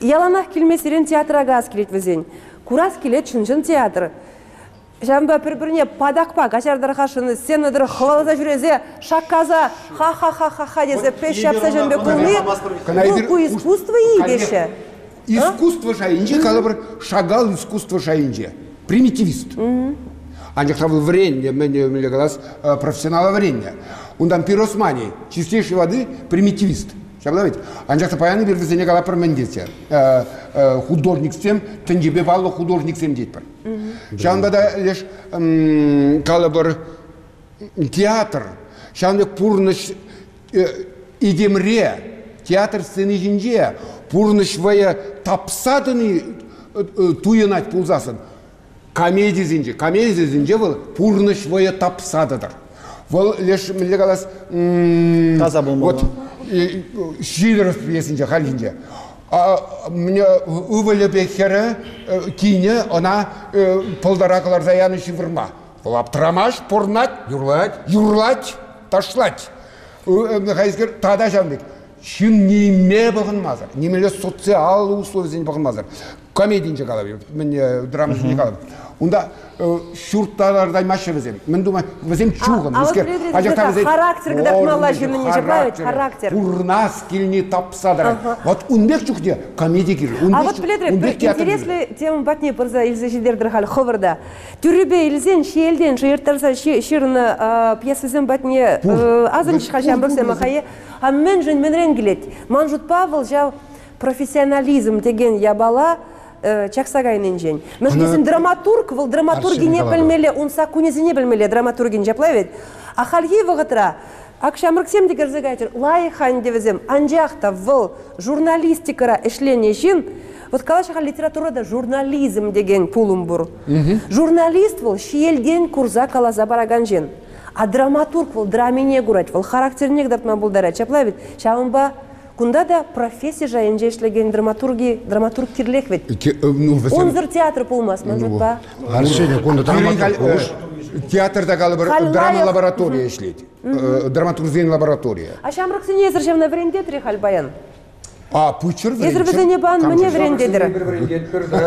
Яланах кильмесирен театра газ килит везень. Курас килит чинжен театр. Жамба перберне падакпа, качардар хашин, сенадр хвалаза жюрезе, шаказа, ха-ха-ха-ха-ха, дезе пеща, обсаженбе кулны, руку искусства и вещи. Искусство шаинджи, калабр шагал искусство шаинджи, примитивист. Они хотели вренье, мне казалось, профессионала вренье. Он там пиросмани, чистейшей воды, примитивист. Анжақта паяны бервізіне қалапыр міндетер. Художник сем, тәнжебе баллы художник сем дейтпір. Шанда да леш қалабыр театр, шанда пұрныш идемре, театр сцены жинже, пұрныш вая тапсадыны туянат пулзасын. Комедия зинже был пұрныш вая тапсадыдыр. Вол леш мүлде қалас... Таза болмауға. Шилеров пьесінде, халінде. Мне уволебе хері кине, она полдаракалар заяны шивырма. Лаптрамаш, порнат, юрлать, ташлать. Хайскер, тада жанбек. Шин неме бағынмазар, немелі социалы условия зен бағынмазар. комедийінші қалап, драмызын қалап. Онда шүрттардай машығы зем. Мен думай, өзім чуғын. А вот, Фредерик, характер, когда к малашину не жабают, характер. Урнас кельни тапсадар. Вот унбек чухде комедий кельни. А вот, Фредерик, интересная тема батне пырза Илзе Жидердрахаль Ховарда. Түрібе Илзен, Шиелден, Жиертарса, Ширна, пьесызем батне Азамчы Хашам Боксен Махае. А мен жын мен ренгелет. Манжут Павел жау профессионализм деген ябала чаксагайнын жен. Мен жын драматург, вол драматурги не білмелі, онса кунезі не білмелі драматургин жаплавет. Ахалье вағытра, акшамырксем дегер зігайтер, лайхан девізем, анжақта вол журналистикара эшлене жин, вот калашаға литературада журнализм деген пулумбур. Журналист вол шиелден курза кала забараган жен. А драматург вол драмине гурать, вол характернек дартма булдара чаплавет, шаунба кунда да профессия же инжешлеген драматурги, драматург кирлек ведь. Он зыр театр пулмас, может ба. Театр такая драма лаборатория ешлет, драматургия лаборатория. А чем роксине зачем на вренде трехаль баян? А пучер вренде. Если вы не бан, мне вренде дра.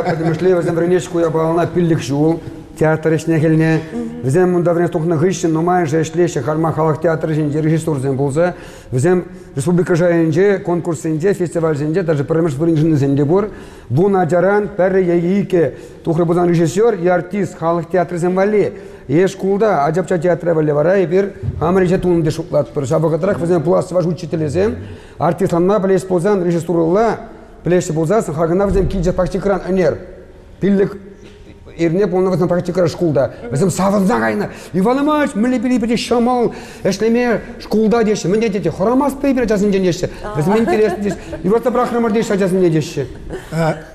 Потому что я возьму врендешку я бал на пиликшу. Театр ешне келне, взем мундаврен стукна гышчен, но май же ешлеше хармахалах театр женде, режиссер зем булзе, взем республика женде, конкурс женде, фестиваль женде, даже премьер турнир женде бур, буна жаран, пере яике, тухре бузан режиссер и артист халах театр зем вали, еш кулда, ажапча театр вали вара и пир, америке тун дешуплат, пир, шабакатрах взем пласт ваш учитель зем, артист ланна плес позан, режиссер ла, плес булзе, хагана взем киджа пахтикран анер, пиллик. Ирне полного там практика школда. Возьмем саванзагайна. Иванамач, мы лепили перешамал. Если мне школда дешься, мне дети хорамас пейбер, сейчас не дешься. Возьмем интересно дешься. И вот обрахнем дешься, сейчас не дешься.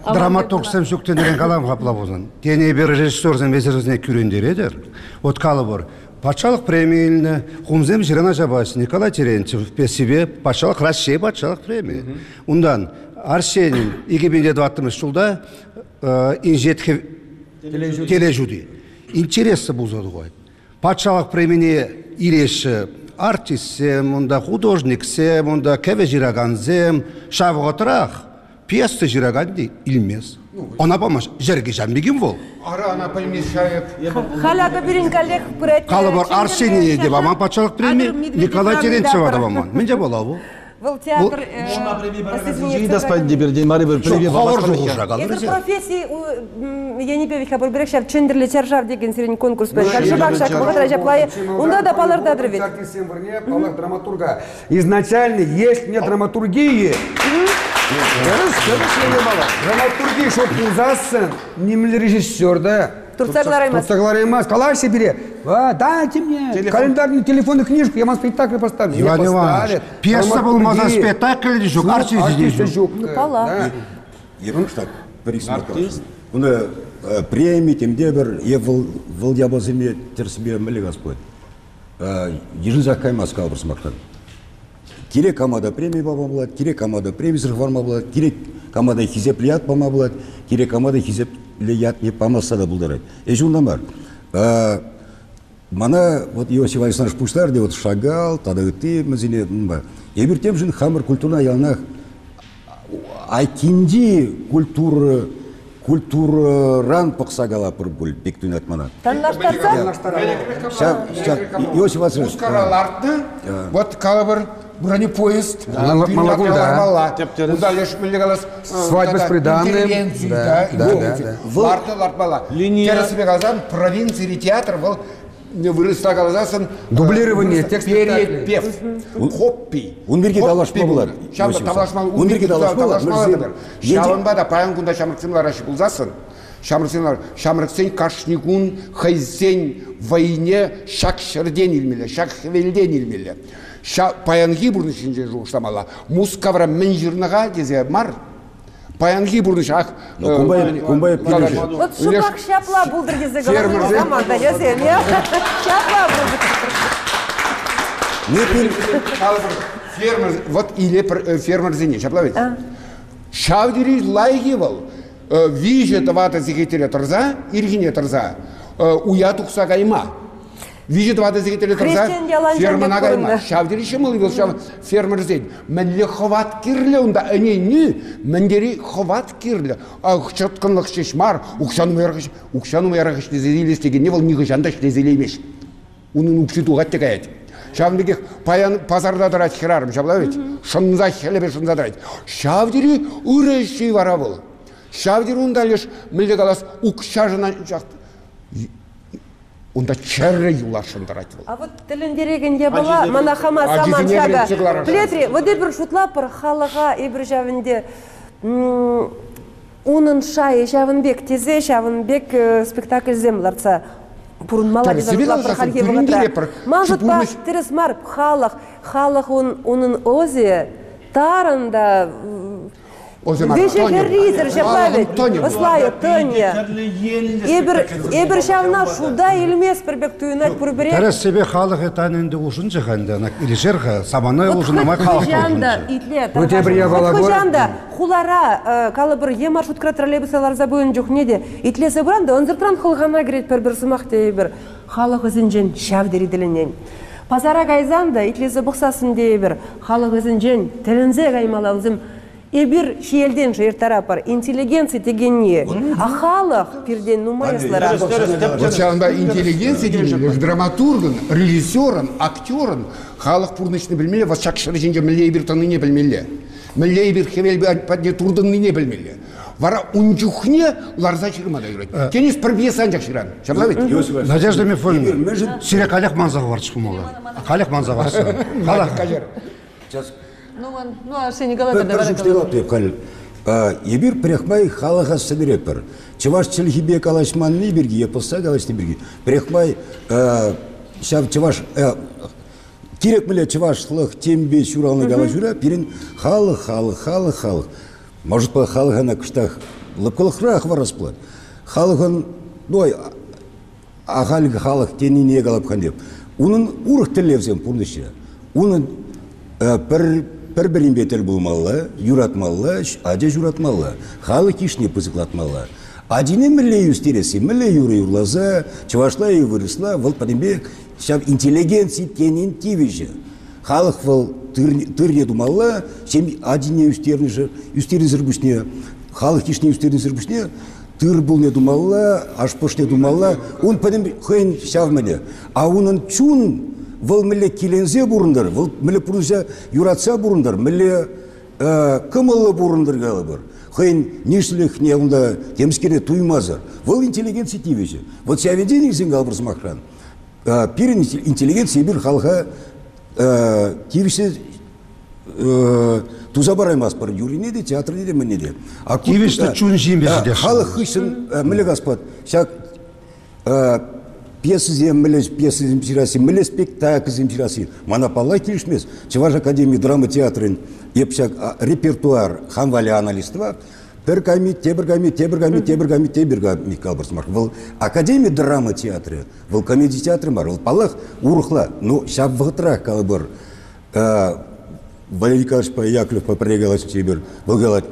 Драматург сам сюкте не галам хаплавозан. Те не режиссер сам весь разные кюренди редер. Вот калабор. Пачалах премиильне, хумзем жирена жабас. Николай Терентьев по себе пачалах расшей пачалах премии. Ундан Арсенин и гибенде 20 школда инжетхев тележуди. Интересно был задумать. Пачалах премии иреше артист, монда художник, монда кевежираган, шавготрах, пьесы жираганди илмес. Она поможет. Жергижан бегим вол. Ара она помешает. Халата перенкалех пред. Калабор Арсений деваман пачалах премии Николай Терентьева деваман. Меня балаву. Был театр... Это профессия... Я не певих, а бурбирекшав, чендерле чаржав, деген сирен конкурс. Шабак, шак, бухатра, жаплая. Унда да палар дадровит. Изначально есть не драматургии. Драматургии, что пузасын, не режиссер, да? Турцаглараймас. Калаш Сибири. Дайте мне календарную телефонную книжку, я вам спектакль поставлю. Иван Иванович, пьеса был мазан спектакль, дежук, артист дежук. Ну, пала. Я потому что присмотрел. Он премии, тем дебер, я вол я базиме, терсбе, мали Господь. Ежиза Каймас калбар смактан. Кире команда премии бабам блад, кире команда премии зрхварма блад, кире команда хизеп лият бама блад, кире команда хизеп лият не памасада булдарать. Эжун намар. Мана, вот Иосиф Александрович Пуштар, вот шагал, тогда ты, мазине, я верю тем же, хамар культурна ялнах, айкинди культура ран паксагала пырбуль, пиктунат мана. Сейчас, Иосиф Александрович. Пускараларды, вот калабр, бронепоезд, малакулда, куда лишь миллигалас, свадьба с приданным, лартмала. Терас Мегазан, провинции или театр, был дублирование текста. Перепев. Хоппи. Унберги талаш пабылар. Унберги талаш пабылар. Шаланбада паянгунда шамрыксенлар аши пулзасын. Шамрыксен кашнигун хайзен войне шакшырден илмелі, шакшвелден илмелі. Паянги бурны шинже жуғыштамала. Мускавра менжирныға дезе мар. Паянги бурныш ах... Кумбай пилеш. Вот шупак шапла булдыр кезі ғалымыз аманда езем, я? Шапла булдыр. Фермер, вот или фермер зене, шапла ведь. Шавдери лайгевал, вижет вата зихетеля тарза, иргине тарза, уятуқса гайма. Вижу два дозрителя таза, ферма нагайма. Шавдериши мыл, вил шав фермер зейд. Менле ховат кирле унда, әне не, мендери ховат кирле. Ақчаткынлық шешмар, ұқшаным ярғыш дезелес деген не вол, неғы жандаш дезелеймеш. Оның ұқшитуға текает. Шавдерге пазарда дырат херарым, шаблавет. Шынза хелебе шынза дырат. Шавдери үрәші вара бол. Шавдер унда леш мүлде қалас ұқша жынан жақты. Унда чәрі юлар шындырат бұл. А вот тіліндерегінде бұла, манахама саман шага. Плетри, өде бір жұтлапыр қалыға ебір жавінде оның шайы жавынбек тезе, жавынбек спектакль земларца. Бұрын мала дезан жұтлапыр қалге бұлатыра. Мал жұтпа, тіріс марп қалық, қалық оның озе тарында... Веже ғырризір жапавет, ұслайы, төнне. Ебір шағына шуда елмес бірбек түйінәк бүрбірек. Тарас себе қалық етаненді ұшын жығанды, үлешерға, саманы ұшынама қалық тұғынды. Құжанда, құлара, қалы бір е маршрут қыра троллейбусаларза бойын жүхнеде, итлесі бұранды, ұнзыртран қылғана керет пәрбір сымақты ебір. Қалық үзінжен шәвдериділінен. Пазара ғайзанда, итлесі бұқсасын Ебір шиелден жертарапар, интеллигенция дегенне, а халық перден нумайыслара. Вот шағында интеллигенция дегенне, драматургын, режиссерын, актерын, халық пұрнышны білмелі, вот шақшыры женге мүлей бір таны не білмелі. Мүлей бір хевел бәдне турдынны не білмелі. Вара унчухне ларза чырмада жүрет. Кенес пірбесан жақшыран. Надежда Мефонина, сире қалек манзағы бар шықымалы. Қалек манзағы бар шықымалы. Ну, Арсений Николаевич, давай говорим. Ебир прехмай халаха сабирепер. Чеваш чельгибе калашман ниберги, я поставил калаш ниберги. Прехмай, чеваш, кирек мля чеваш лах тембе чурална галажура, перин халах, халах, халах, халах. Может, по халаха на кштах лапкалах рахва расплат. Халахан, ну, ахальга халах тени не галапхандеп. Унан урах телевзем пурнышча. Унан пер... Пәрбірін бетел болмалы, юратмалы, аде жүратмалы, халық ішіне пызықлатмалы. Адене мүлі үстересі, мүлі юры юрлаза, чывашла үй вырысла, выл падембек, шам интеллигенци тенен тивежі. Халық выл түрне думалы, шам адене үстерін зірбішне, халық ішіне үстерін зірбішне, түр бұл не думалы, ашпыш не думалы, он падембек хойын шавмені. А оның чуын... Вол миле килензе бурундар, вол миле пуруза юратса бурундар, миле кымылы бурундар галы бар. Хайн нишлих не онда темскере туймазар. Вол интеллигенци тивежі. Вот ся веденик зенгал бір смахран. Пирин интеллигенци бір халха тивежі туза бараймас бар. Юри неде, театр неде, мен неде. Тивежді чун жимбезі деші. Халық хысын миле гаспад. Сяк... Пьесы землес, пьесы земсираси, мле спектакль земсираси. Манапалла килишмес. Чеваш академии драмы театрын епсяк репертуар хамвали аналиства. Пергами, тебергами, тебергами, тебергами, тебергами калбарсмар. Вол академия драмы театры, вол комедии театры мар, вол палах урхла. Ну сяв ватрах калбар. Валерий Николаевич Яковлев попрегалась в Сибирь, волгалать.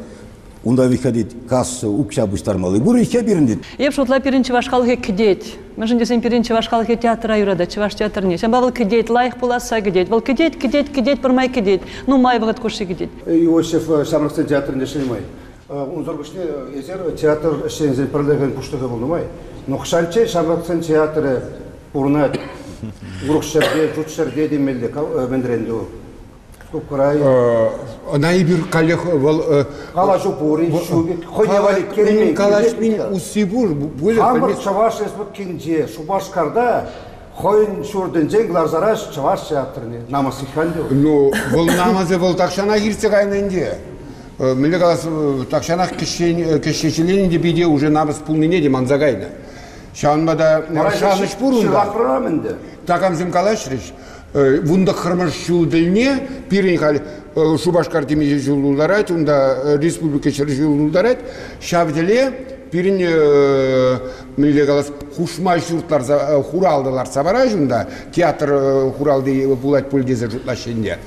Унда выходит касса, укша буштармалы. Буры хе бериндит. Еп шутла перин чеваш халхе кдеть. Мыжын десен перин чеваш халхе театра юрада, чеваш театр не. Сен бавыл кдеть, лайх пуласа кдеть. Вол кдеть, кдеть, кдеть, пырмай кдеть. Ну май бывает куши кдеть. Иосиф шамрыхтен театр не шельмай. Он зоргышне езер театр шензель парлеген пуштыгы болмай. Но хшанче шамрыхтен театры урнат. Урух шерде, жут шерде демелде мендеренде ол. Наибир коллег Калашу Пури, Шубик, Хоневали, Керемей. Калаш мин усибур, более Хамбар Чаваш Эсбук Кинде, Шубаш Карда, Хойн Шурден Джейн, Гларзараш, Чаваш Театрны, Намаз Иханде. Ну, был намазы, был такшана Гирцегайненде. Мне казалось, такшанах кешечеленде биде уже намаз пулненеде, манзагайна. Шанбада, Шаныш Пурунда. Такам Зимкалашрич. Вунда хромашу дельне, пиренькали шубашкар тимизи жулударать, унда республика жулударать, шавделе пирень милегалас хушмай журтлар хуралдылар сабараж, унда театр хуралды булать пульдезер жутлашенде.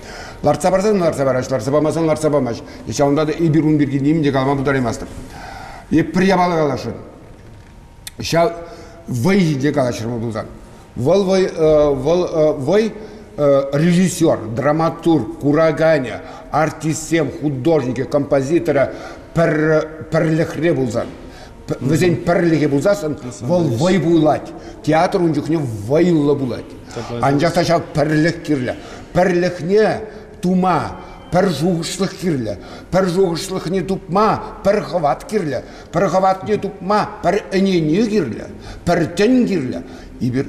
Ларцабарзан ларцабараж, ларцабамазан ларцабамаж. Еще унда и бирун биргиним дегалма бударимастер. И приемал галашин. Сейчас выйди дегалашер мабулзан. Вăл режиссер, драматург, кураганя, артистем, художники, композитора перлехре булзан. Везен перлехе булзасын вăл вăй булать. Театр унчухне вăйлла булать. Анчахтаçак перлех кирлле. Перлехне тума. Пір жуғышлық керлі, пір жуғышлық не тупма, пір хават керлі, пір хават не тупма, пір әне-не керлі, пір тін керлі. Ибір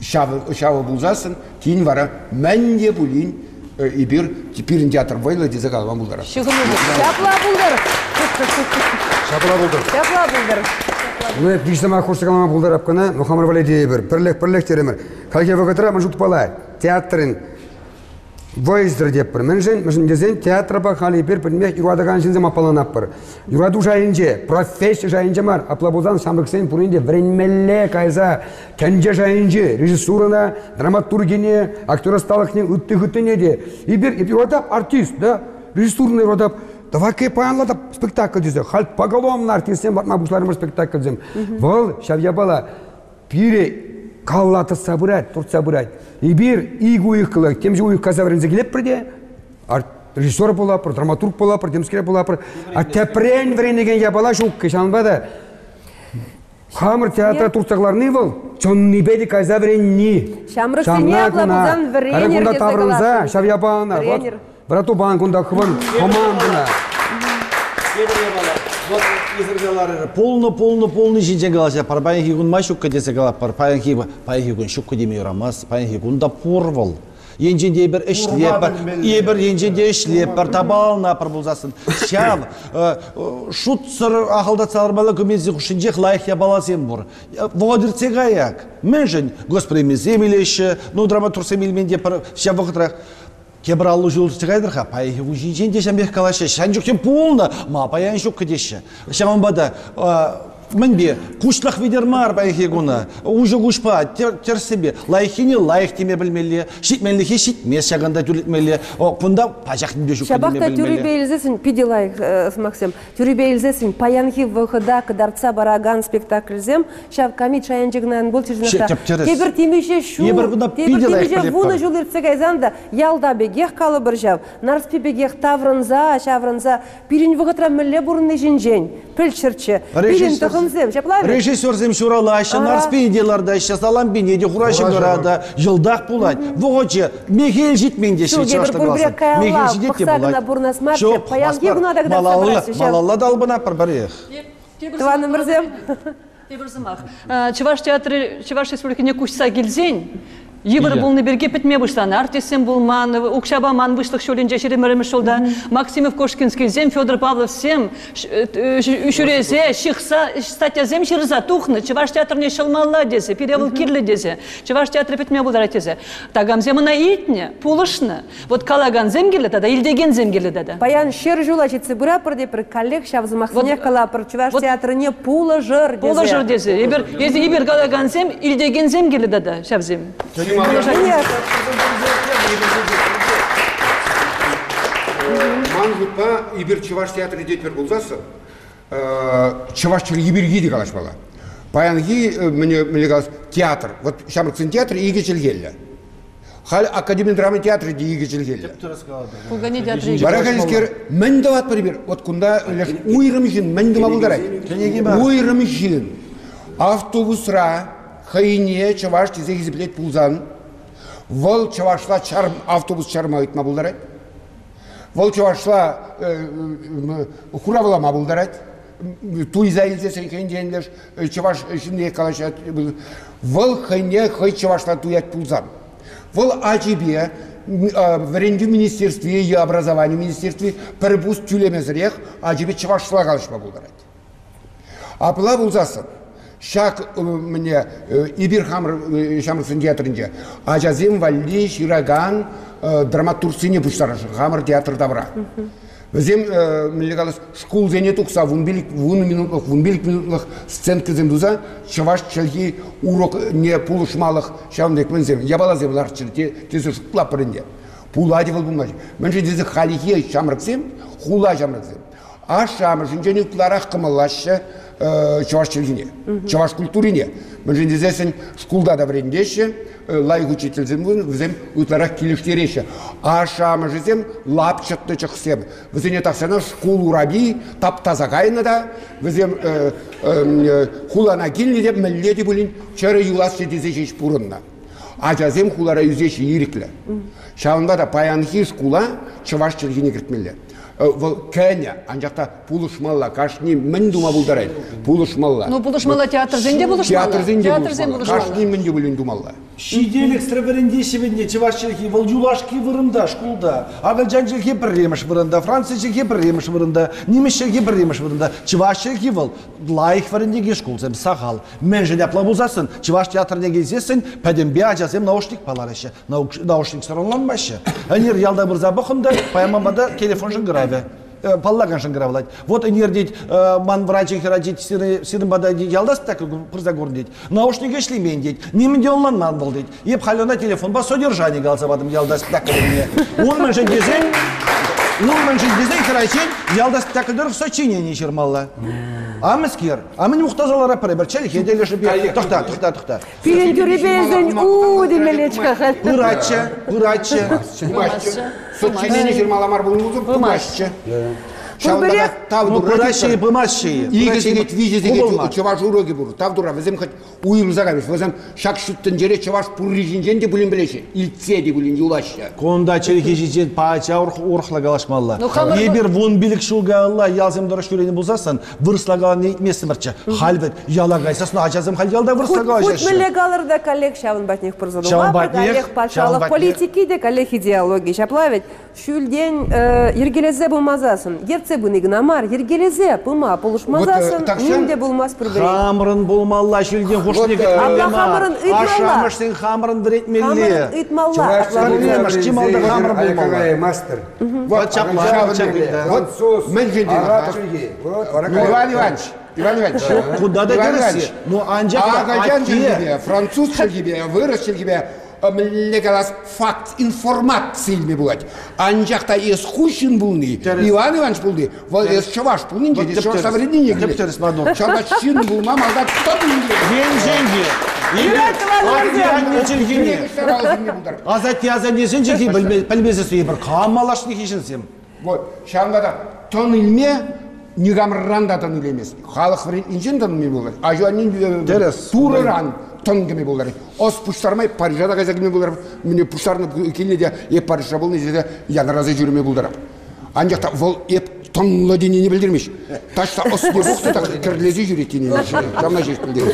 шавы бұлзасын, кейін вара мәнде бұлін, ибір тепірін театр вайла дезе қалған бұлдара. Шығынызы. Çапла пултăр. Çапла пултăр. Çапла пултăр. Мен пиждама қорсықалама бұлдар апқына, Мұхамыр Валедей бір, пірлік теремір. Қалке вағытыра мұн жұқтпалай, театрын Войздыр деп бір. Мүшін дезен театр бақ қалы епер бірмек юрадыған жинзем апаланап бір. Юраду жайынже, профессия жайынже мар. Аплабузан самбықсен пұрынде вренмелле қайза кәнже жайынже, режиссурына, драматургене, актерасталықне, үтті-үттіне де. Ибір юрадап артист, режиссурына юрадап. Давай-кай паянладап спектакль дезе. Халт паголомын артистен батма бұшларымыр спектакль дезем. Бұл, шавьябала, пире қаллаты сабырайт, тұрт сабырайт. Ибір игі ойық қылық, темже ойық қазаврензе келіп бірде, режиссер болапыр, драматург болапыр, демскер болапыр. Тәпірен вренеген ябала жоқ кешанбады. Хамыр театра тұртсағларыны бол, чонны бәді қазавренні. Шамрық сене ақлабызан вренер кезі қаласы. Қарақында таврынза, шавьябана, врату банкында қывын, командына. Полны жинжен қаласа, парпайынхи күн май шүкке десе қалап, парпайынхи күн шүкке демей ұрамас, парпайынхи күн да порвыл. Енженде ебір ішлеп бір, табалына апыр бұлзасын. Шав, шут сұр ақылдат салармалы көмензе құшынже қылайық ябаласын бұр. Володерцег аяқ, мен жын госпремезе милеші, ну драматурсы милменде пір шав вақытырақ. Кебір аллы жылды тегайдыр қа, пайығы ұжейден де жәмбек қалашы, шән жүктен пулына, ма паян жүк кедеші. Шаман бада, мін бе, құшлық ведермар пайығы ғуна, ұжы құшпа, терсебе, лайықіне лайық деме білмелі, шитменліхе шитмес шағында түрітмелі, құнда пажақтын де жүк кедеме білмелі. Шабақта түрібе елзесін, пиде лайық, Максим, түрібе елзесін, паянхи вғыда қыдарца бараган спектакльзем, шав камит шаян жігінан бұл тежінаса, кебір темеше шу, кебір темеше вуны жыл ерцегайзанда, ялда бегех қалы бір жав, нарспи бегех таврынза, шаврынза, пирин вғытра мүлі бұрынны жінжен, піл шырчы, пирин тұқымзем, шаплай бір? Режиссерзем шуралайшы, нарспи иделарда, шасалам бенеде, құрашын ғырада, жылдақ бұлайд, вғычы, мехел жетменде шеші Тваны мырзем. Чываш театры, Чываш республикіне күшса келзен, ебір бұлны берге пітме бұштан, артистен бұлман, ұқшабаман бұштық шөлін жәшері мәріміш жолда, Максимов Кошкинскілзем, Федор Павловсем, үшірезе, шықса, статязем шырза тұқны, Чываш театрыне шылмалла дезе, перевыл керлі дезе, Чываш театры пітме бұлдар айтезе. Тагамзем она етне, пулышны, вот калаган зем келі дада, елдеген зем келі дада. Баян шер жула жетсе бұра пыр депір, коллег шавзымақсыне қалапыр, Чываш театрыне пулы жыр дезе. Если ибер калаганзем, ильдегензем келі дада, шапзем. Маңғытпа ибер Чываш театры детпер болзасы, Чываш чыр иберге де қалаш бала. Баянғы мүлі қалас театр, вот Шамрықсын театр иге челгелі. Хал академия драмы театры де иге челгелі. Барақалескер мәндават бірбер, вот күнда ұйрым жин, мәндама болдарай. Ұйрым жин. Автобусра, хайне, чаваш, тезеги зіплет пулзан. Вол чавашла автобус чарма өйтма бұлдарайд. Вол чавашла хуравылама бұлдарайд. Туйза елзесін хайнделер, чаваш жіне қалашат. Вол хайне, хай чавашла туят пулзан. Вол ажибе, вренді министерстве и образование министерстве перебуз тюлемезірех, ажибе чавашла қалашма бұлдарайд. Апыла бұлзасын. Шак мне Ибир Шамрысын театрынде ажазем валли шираган драматурсыне бұштарышы Хамыр театр табыра. Өзем школ зене тұқса, вұн билік минутлық сцен кізем дұза, Чываш чылғи урок не пулышмалық шамдек мен зем. Ябала зем лар чылте тезі шықпыла пірінде. Пулади вал бұлмаш. Менші дезі халихе Шамрықсем, хула Шамрықсем. А Шамрысын және құларақ қымылашы чаваш чилине, чаваш культурине. Мы же здесь школда добрендеще, лайк учитель взем утларах килиштереще. А ша мы же зем лапчатно чехсем. Взем так сена школу раби тап тазагайна да. Взем хула на гильниде меледи булин чары юласти дизечич пурунна. А жазем хулара юзечи ирикле. Шаунда да паянхи школа чаваш чилине гритмеле. В Кене, анжата пулышмалла, кашни мендума булдарай, пулышмалла. Ну пулышмалла театр зенде булышмалла. Театр зенде булышмалла. Кашни менде булиндумалла. Шиделек стреберенде сегодня чевашчелки, волдюлашки вырында, шкулда, анальчанчелки приемыш вырында, французчелки приемыш вырында, немецчелки приемыш вырында, чевашчелки вол, лайх вырындеги шкулцем сахал, менжене плавузасын, чеваш театр неге зесен, пәдем биажазем наушник паларышы, наушник саронланбашы. Энер ялда бұрзабықымда, паямамада телефон жыңғырай. Паллаган шангравлать. Вот энергетик, ман врачи херадить, сирым бадади ялдас так прозагордить. Наушники шли мендить, не мендил лан ман балдить. И пхалю на телефон, по содержанию галзавадам ялдас так мне. Урманжин дизайн херачень ялдас так в сочинении чермалла. Амскер, а мы не ухтазала рапребер, чели хедели шипи. Тохта. Пилендюрибезень уди мелечка хат. Урача. Сочинение чермаламар булмузу пумашче. Шалдана тавду рачи пумашче. Игетигет вижетигет чеваш уроги буру. Тавдура везем хоть уим загамиш, везем шак шуттенджере чеваш пуррижинженде булим белеше. Ильцеди булим юлашча. Конда чели хижетигет паача урхлагалашмалла. Ебер вон билик шулгалла ялзем дорашкюрени булзасан, вырслагалан нетмесимарча. Халвет ялагайсас наачазем халялда вырслагалашча. Кут мелегаларда коллег шавын батнех пурзадума, коллег пачалов политики де коллег идеологии. Шаплавет шүлден ергелезе булмазасын. Игнамар, Ергелезе, Пыма, Полушмазасан, Минде Булмас Прыгрей. Хамрын Булмалла, Шүлген Хошнег, Абда Хамрын Итмалла. Ашамаштын Хамрын Дретмелле. Хамрын мастер. Вот Чапла. Вот Сос. Иван Иванович, куда дадерся? Ну, Анжака, француз Шельгебе, вырос Шельгебе. Млекалас факт информациями бывать. Анжахта есть хущин булни, Иван Иванович булни, есть чаваш булни, есть чаваш современник. Чавашин булма, молда, кто булни. Венженги. А за тебя за неженги, пальмезе суебр, камалашни хищенцем. Вот, шангада, тон ильме, негамранда тон ильмес. Халах вред инжентон ми бывать, а жуанин туран. Тонгами булдары. Ос пуштармай Парижада казагими булдары. Мне пуштарны келнеде еп Парижда болны деде янаразы жүрме булдары. Анжақта вол еп тоңлы денені білдірмеш. Ташта ос бұрықты так кірлезі жүретені. Жамна жеш білдері.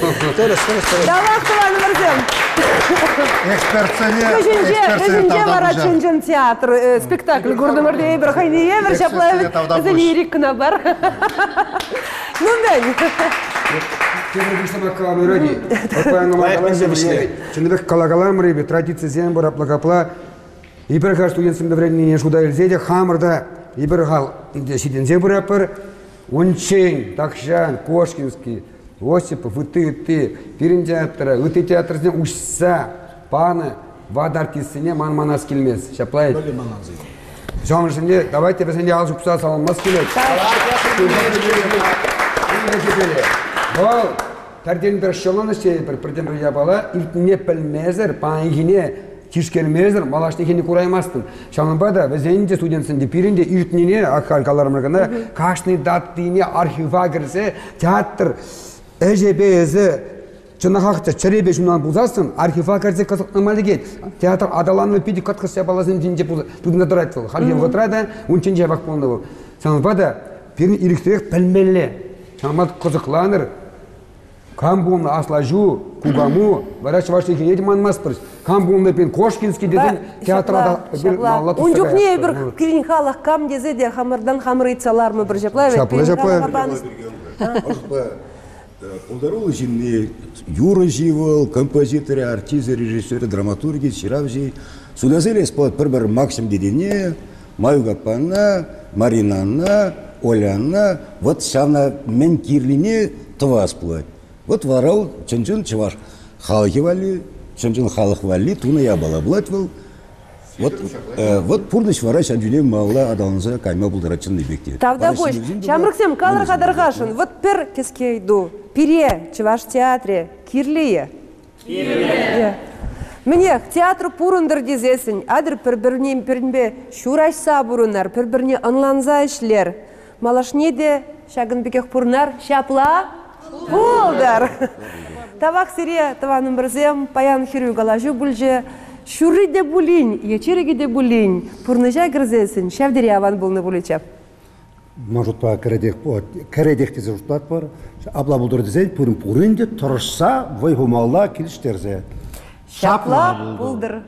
Далақтылан мұрзым. Эксперцене вара чынжын театр спектакль. Гурдымырдей бір хайне емір шаплайып. Ізі лирик күна бар. Ну да. Человек калагалам рыбе, традиция зембора, плакапла, и перехал студентам до времени не шуда ильзедя, хамарда, и перехал сиден зембора пер, Унчень, Такшан, Кошкинский, Осипов, Ты, Перентеатра, Ты театр зем, Ушса, Пана, Вадарки сыне, Манманас килмес, Шаплай. Давайте посмотрим, Алжу Пса, Салам Маскилет. Бол, тарден бір шылыны сейбір, бірден бір ябала, үлтіне пілмезір, паңгіне, кишкермезір, малашнекені құраймастын. Шамынбада, візенде студентсінде пирінде үлтініне, аққалқаларымырғына, қашны даттыне архива кірсе, театр, әжебезі, чынақақты чыребе жұмнан бұлзасын, архива кірсе қызықтамады кет. Театр адаланымы пиді қатқыс ябаласын дейінде бұлзасын. Камбулны аслажу, кугаму, варяч ваши кинети манмасприс. Камбулны пен Кошкинский дизайн театрада бир маллату. Унчукне бир киринхалах кам дизеде хамардан хамрыйцалар мы бржаплаве. Шаплажаплаве. Ударулы зимние юры зивал, композиторы, артисты, режиссеры, драматурги, сиравзи. Судазели спад пербер Максим Дедине, Маюга Панна, Марина Анна, Оля Анна. Вот савна мен кирлине това сплать. Вот ворал, чынжын чеваш халхи вали, чынжын халх вали, туны я балаблать вал, Вот пурныч вараш анжелем малла адаланза кайма булдарачын дебекте. Тавдагош, чамрыксем калыр кадаргашын. Вот пер кеске иду. Пире, чеваш театре, кирлие. Кирлие. Мне к театру пурындар дезесень. Адыр перберне пернбе шураш сабурунар, перберне анланза ишлер. Малашнеде шагынбекех пурнар чапла пултăр. Тавах сире таваным бірзем, паян хирю галажу бульже. Шуры де булин, ячереги де булин, пурныжай грызесин, шавдери аван был на буличап. Мажутпа каредехте зажутпат пар, абла булдыр дезен, пурын пурынде, торышса, вайгумалла, келиштерзе. Çапла пултăр.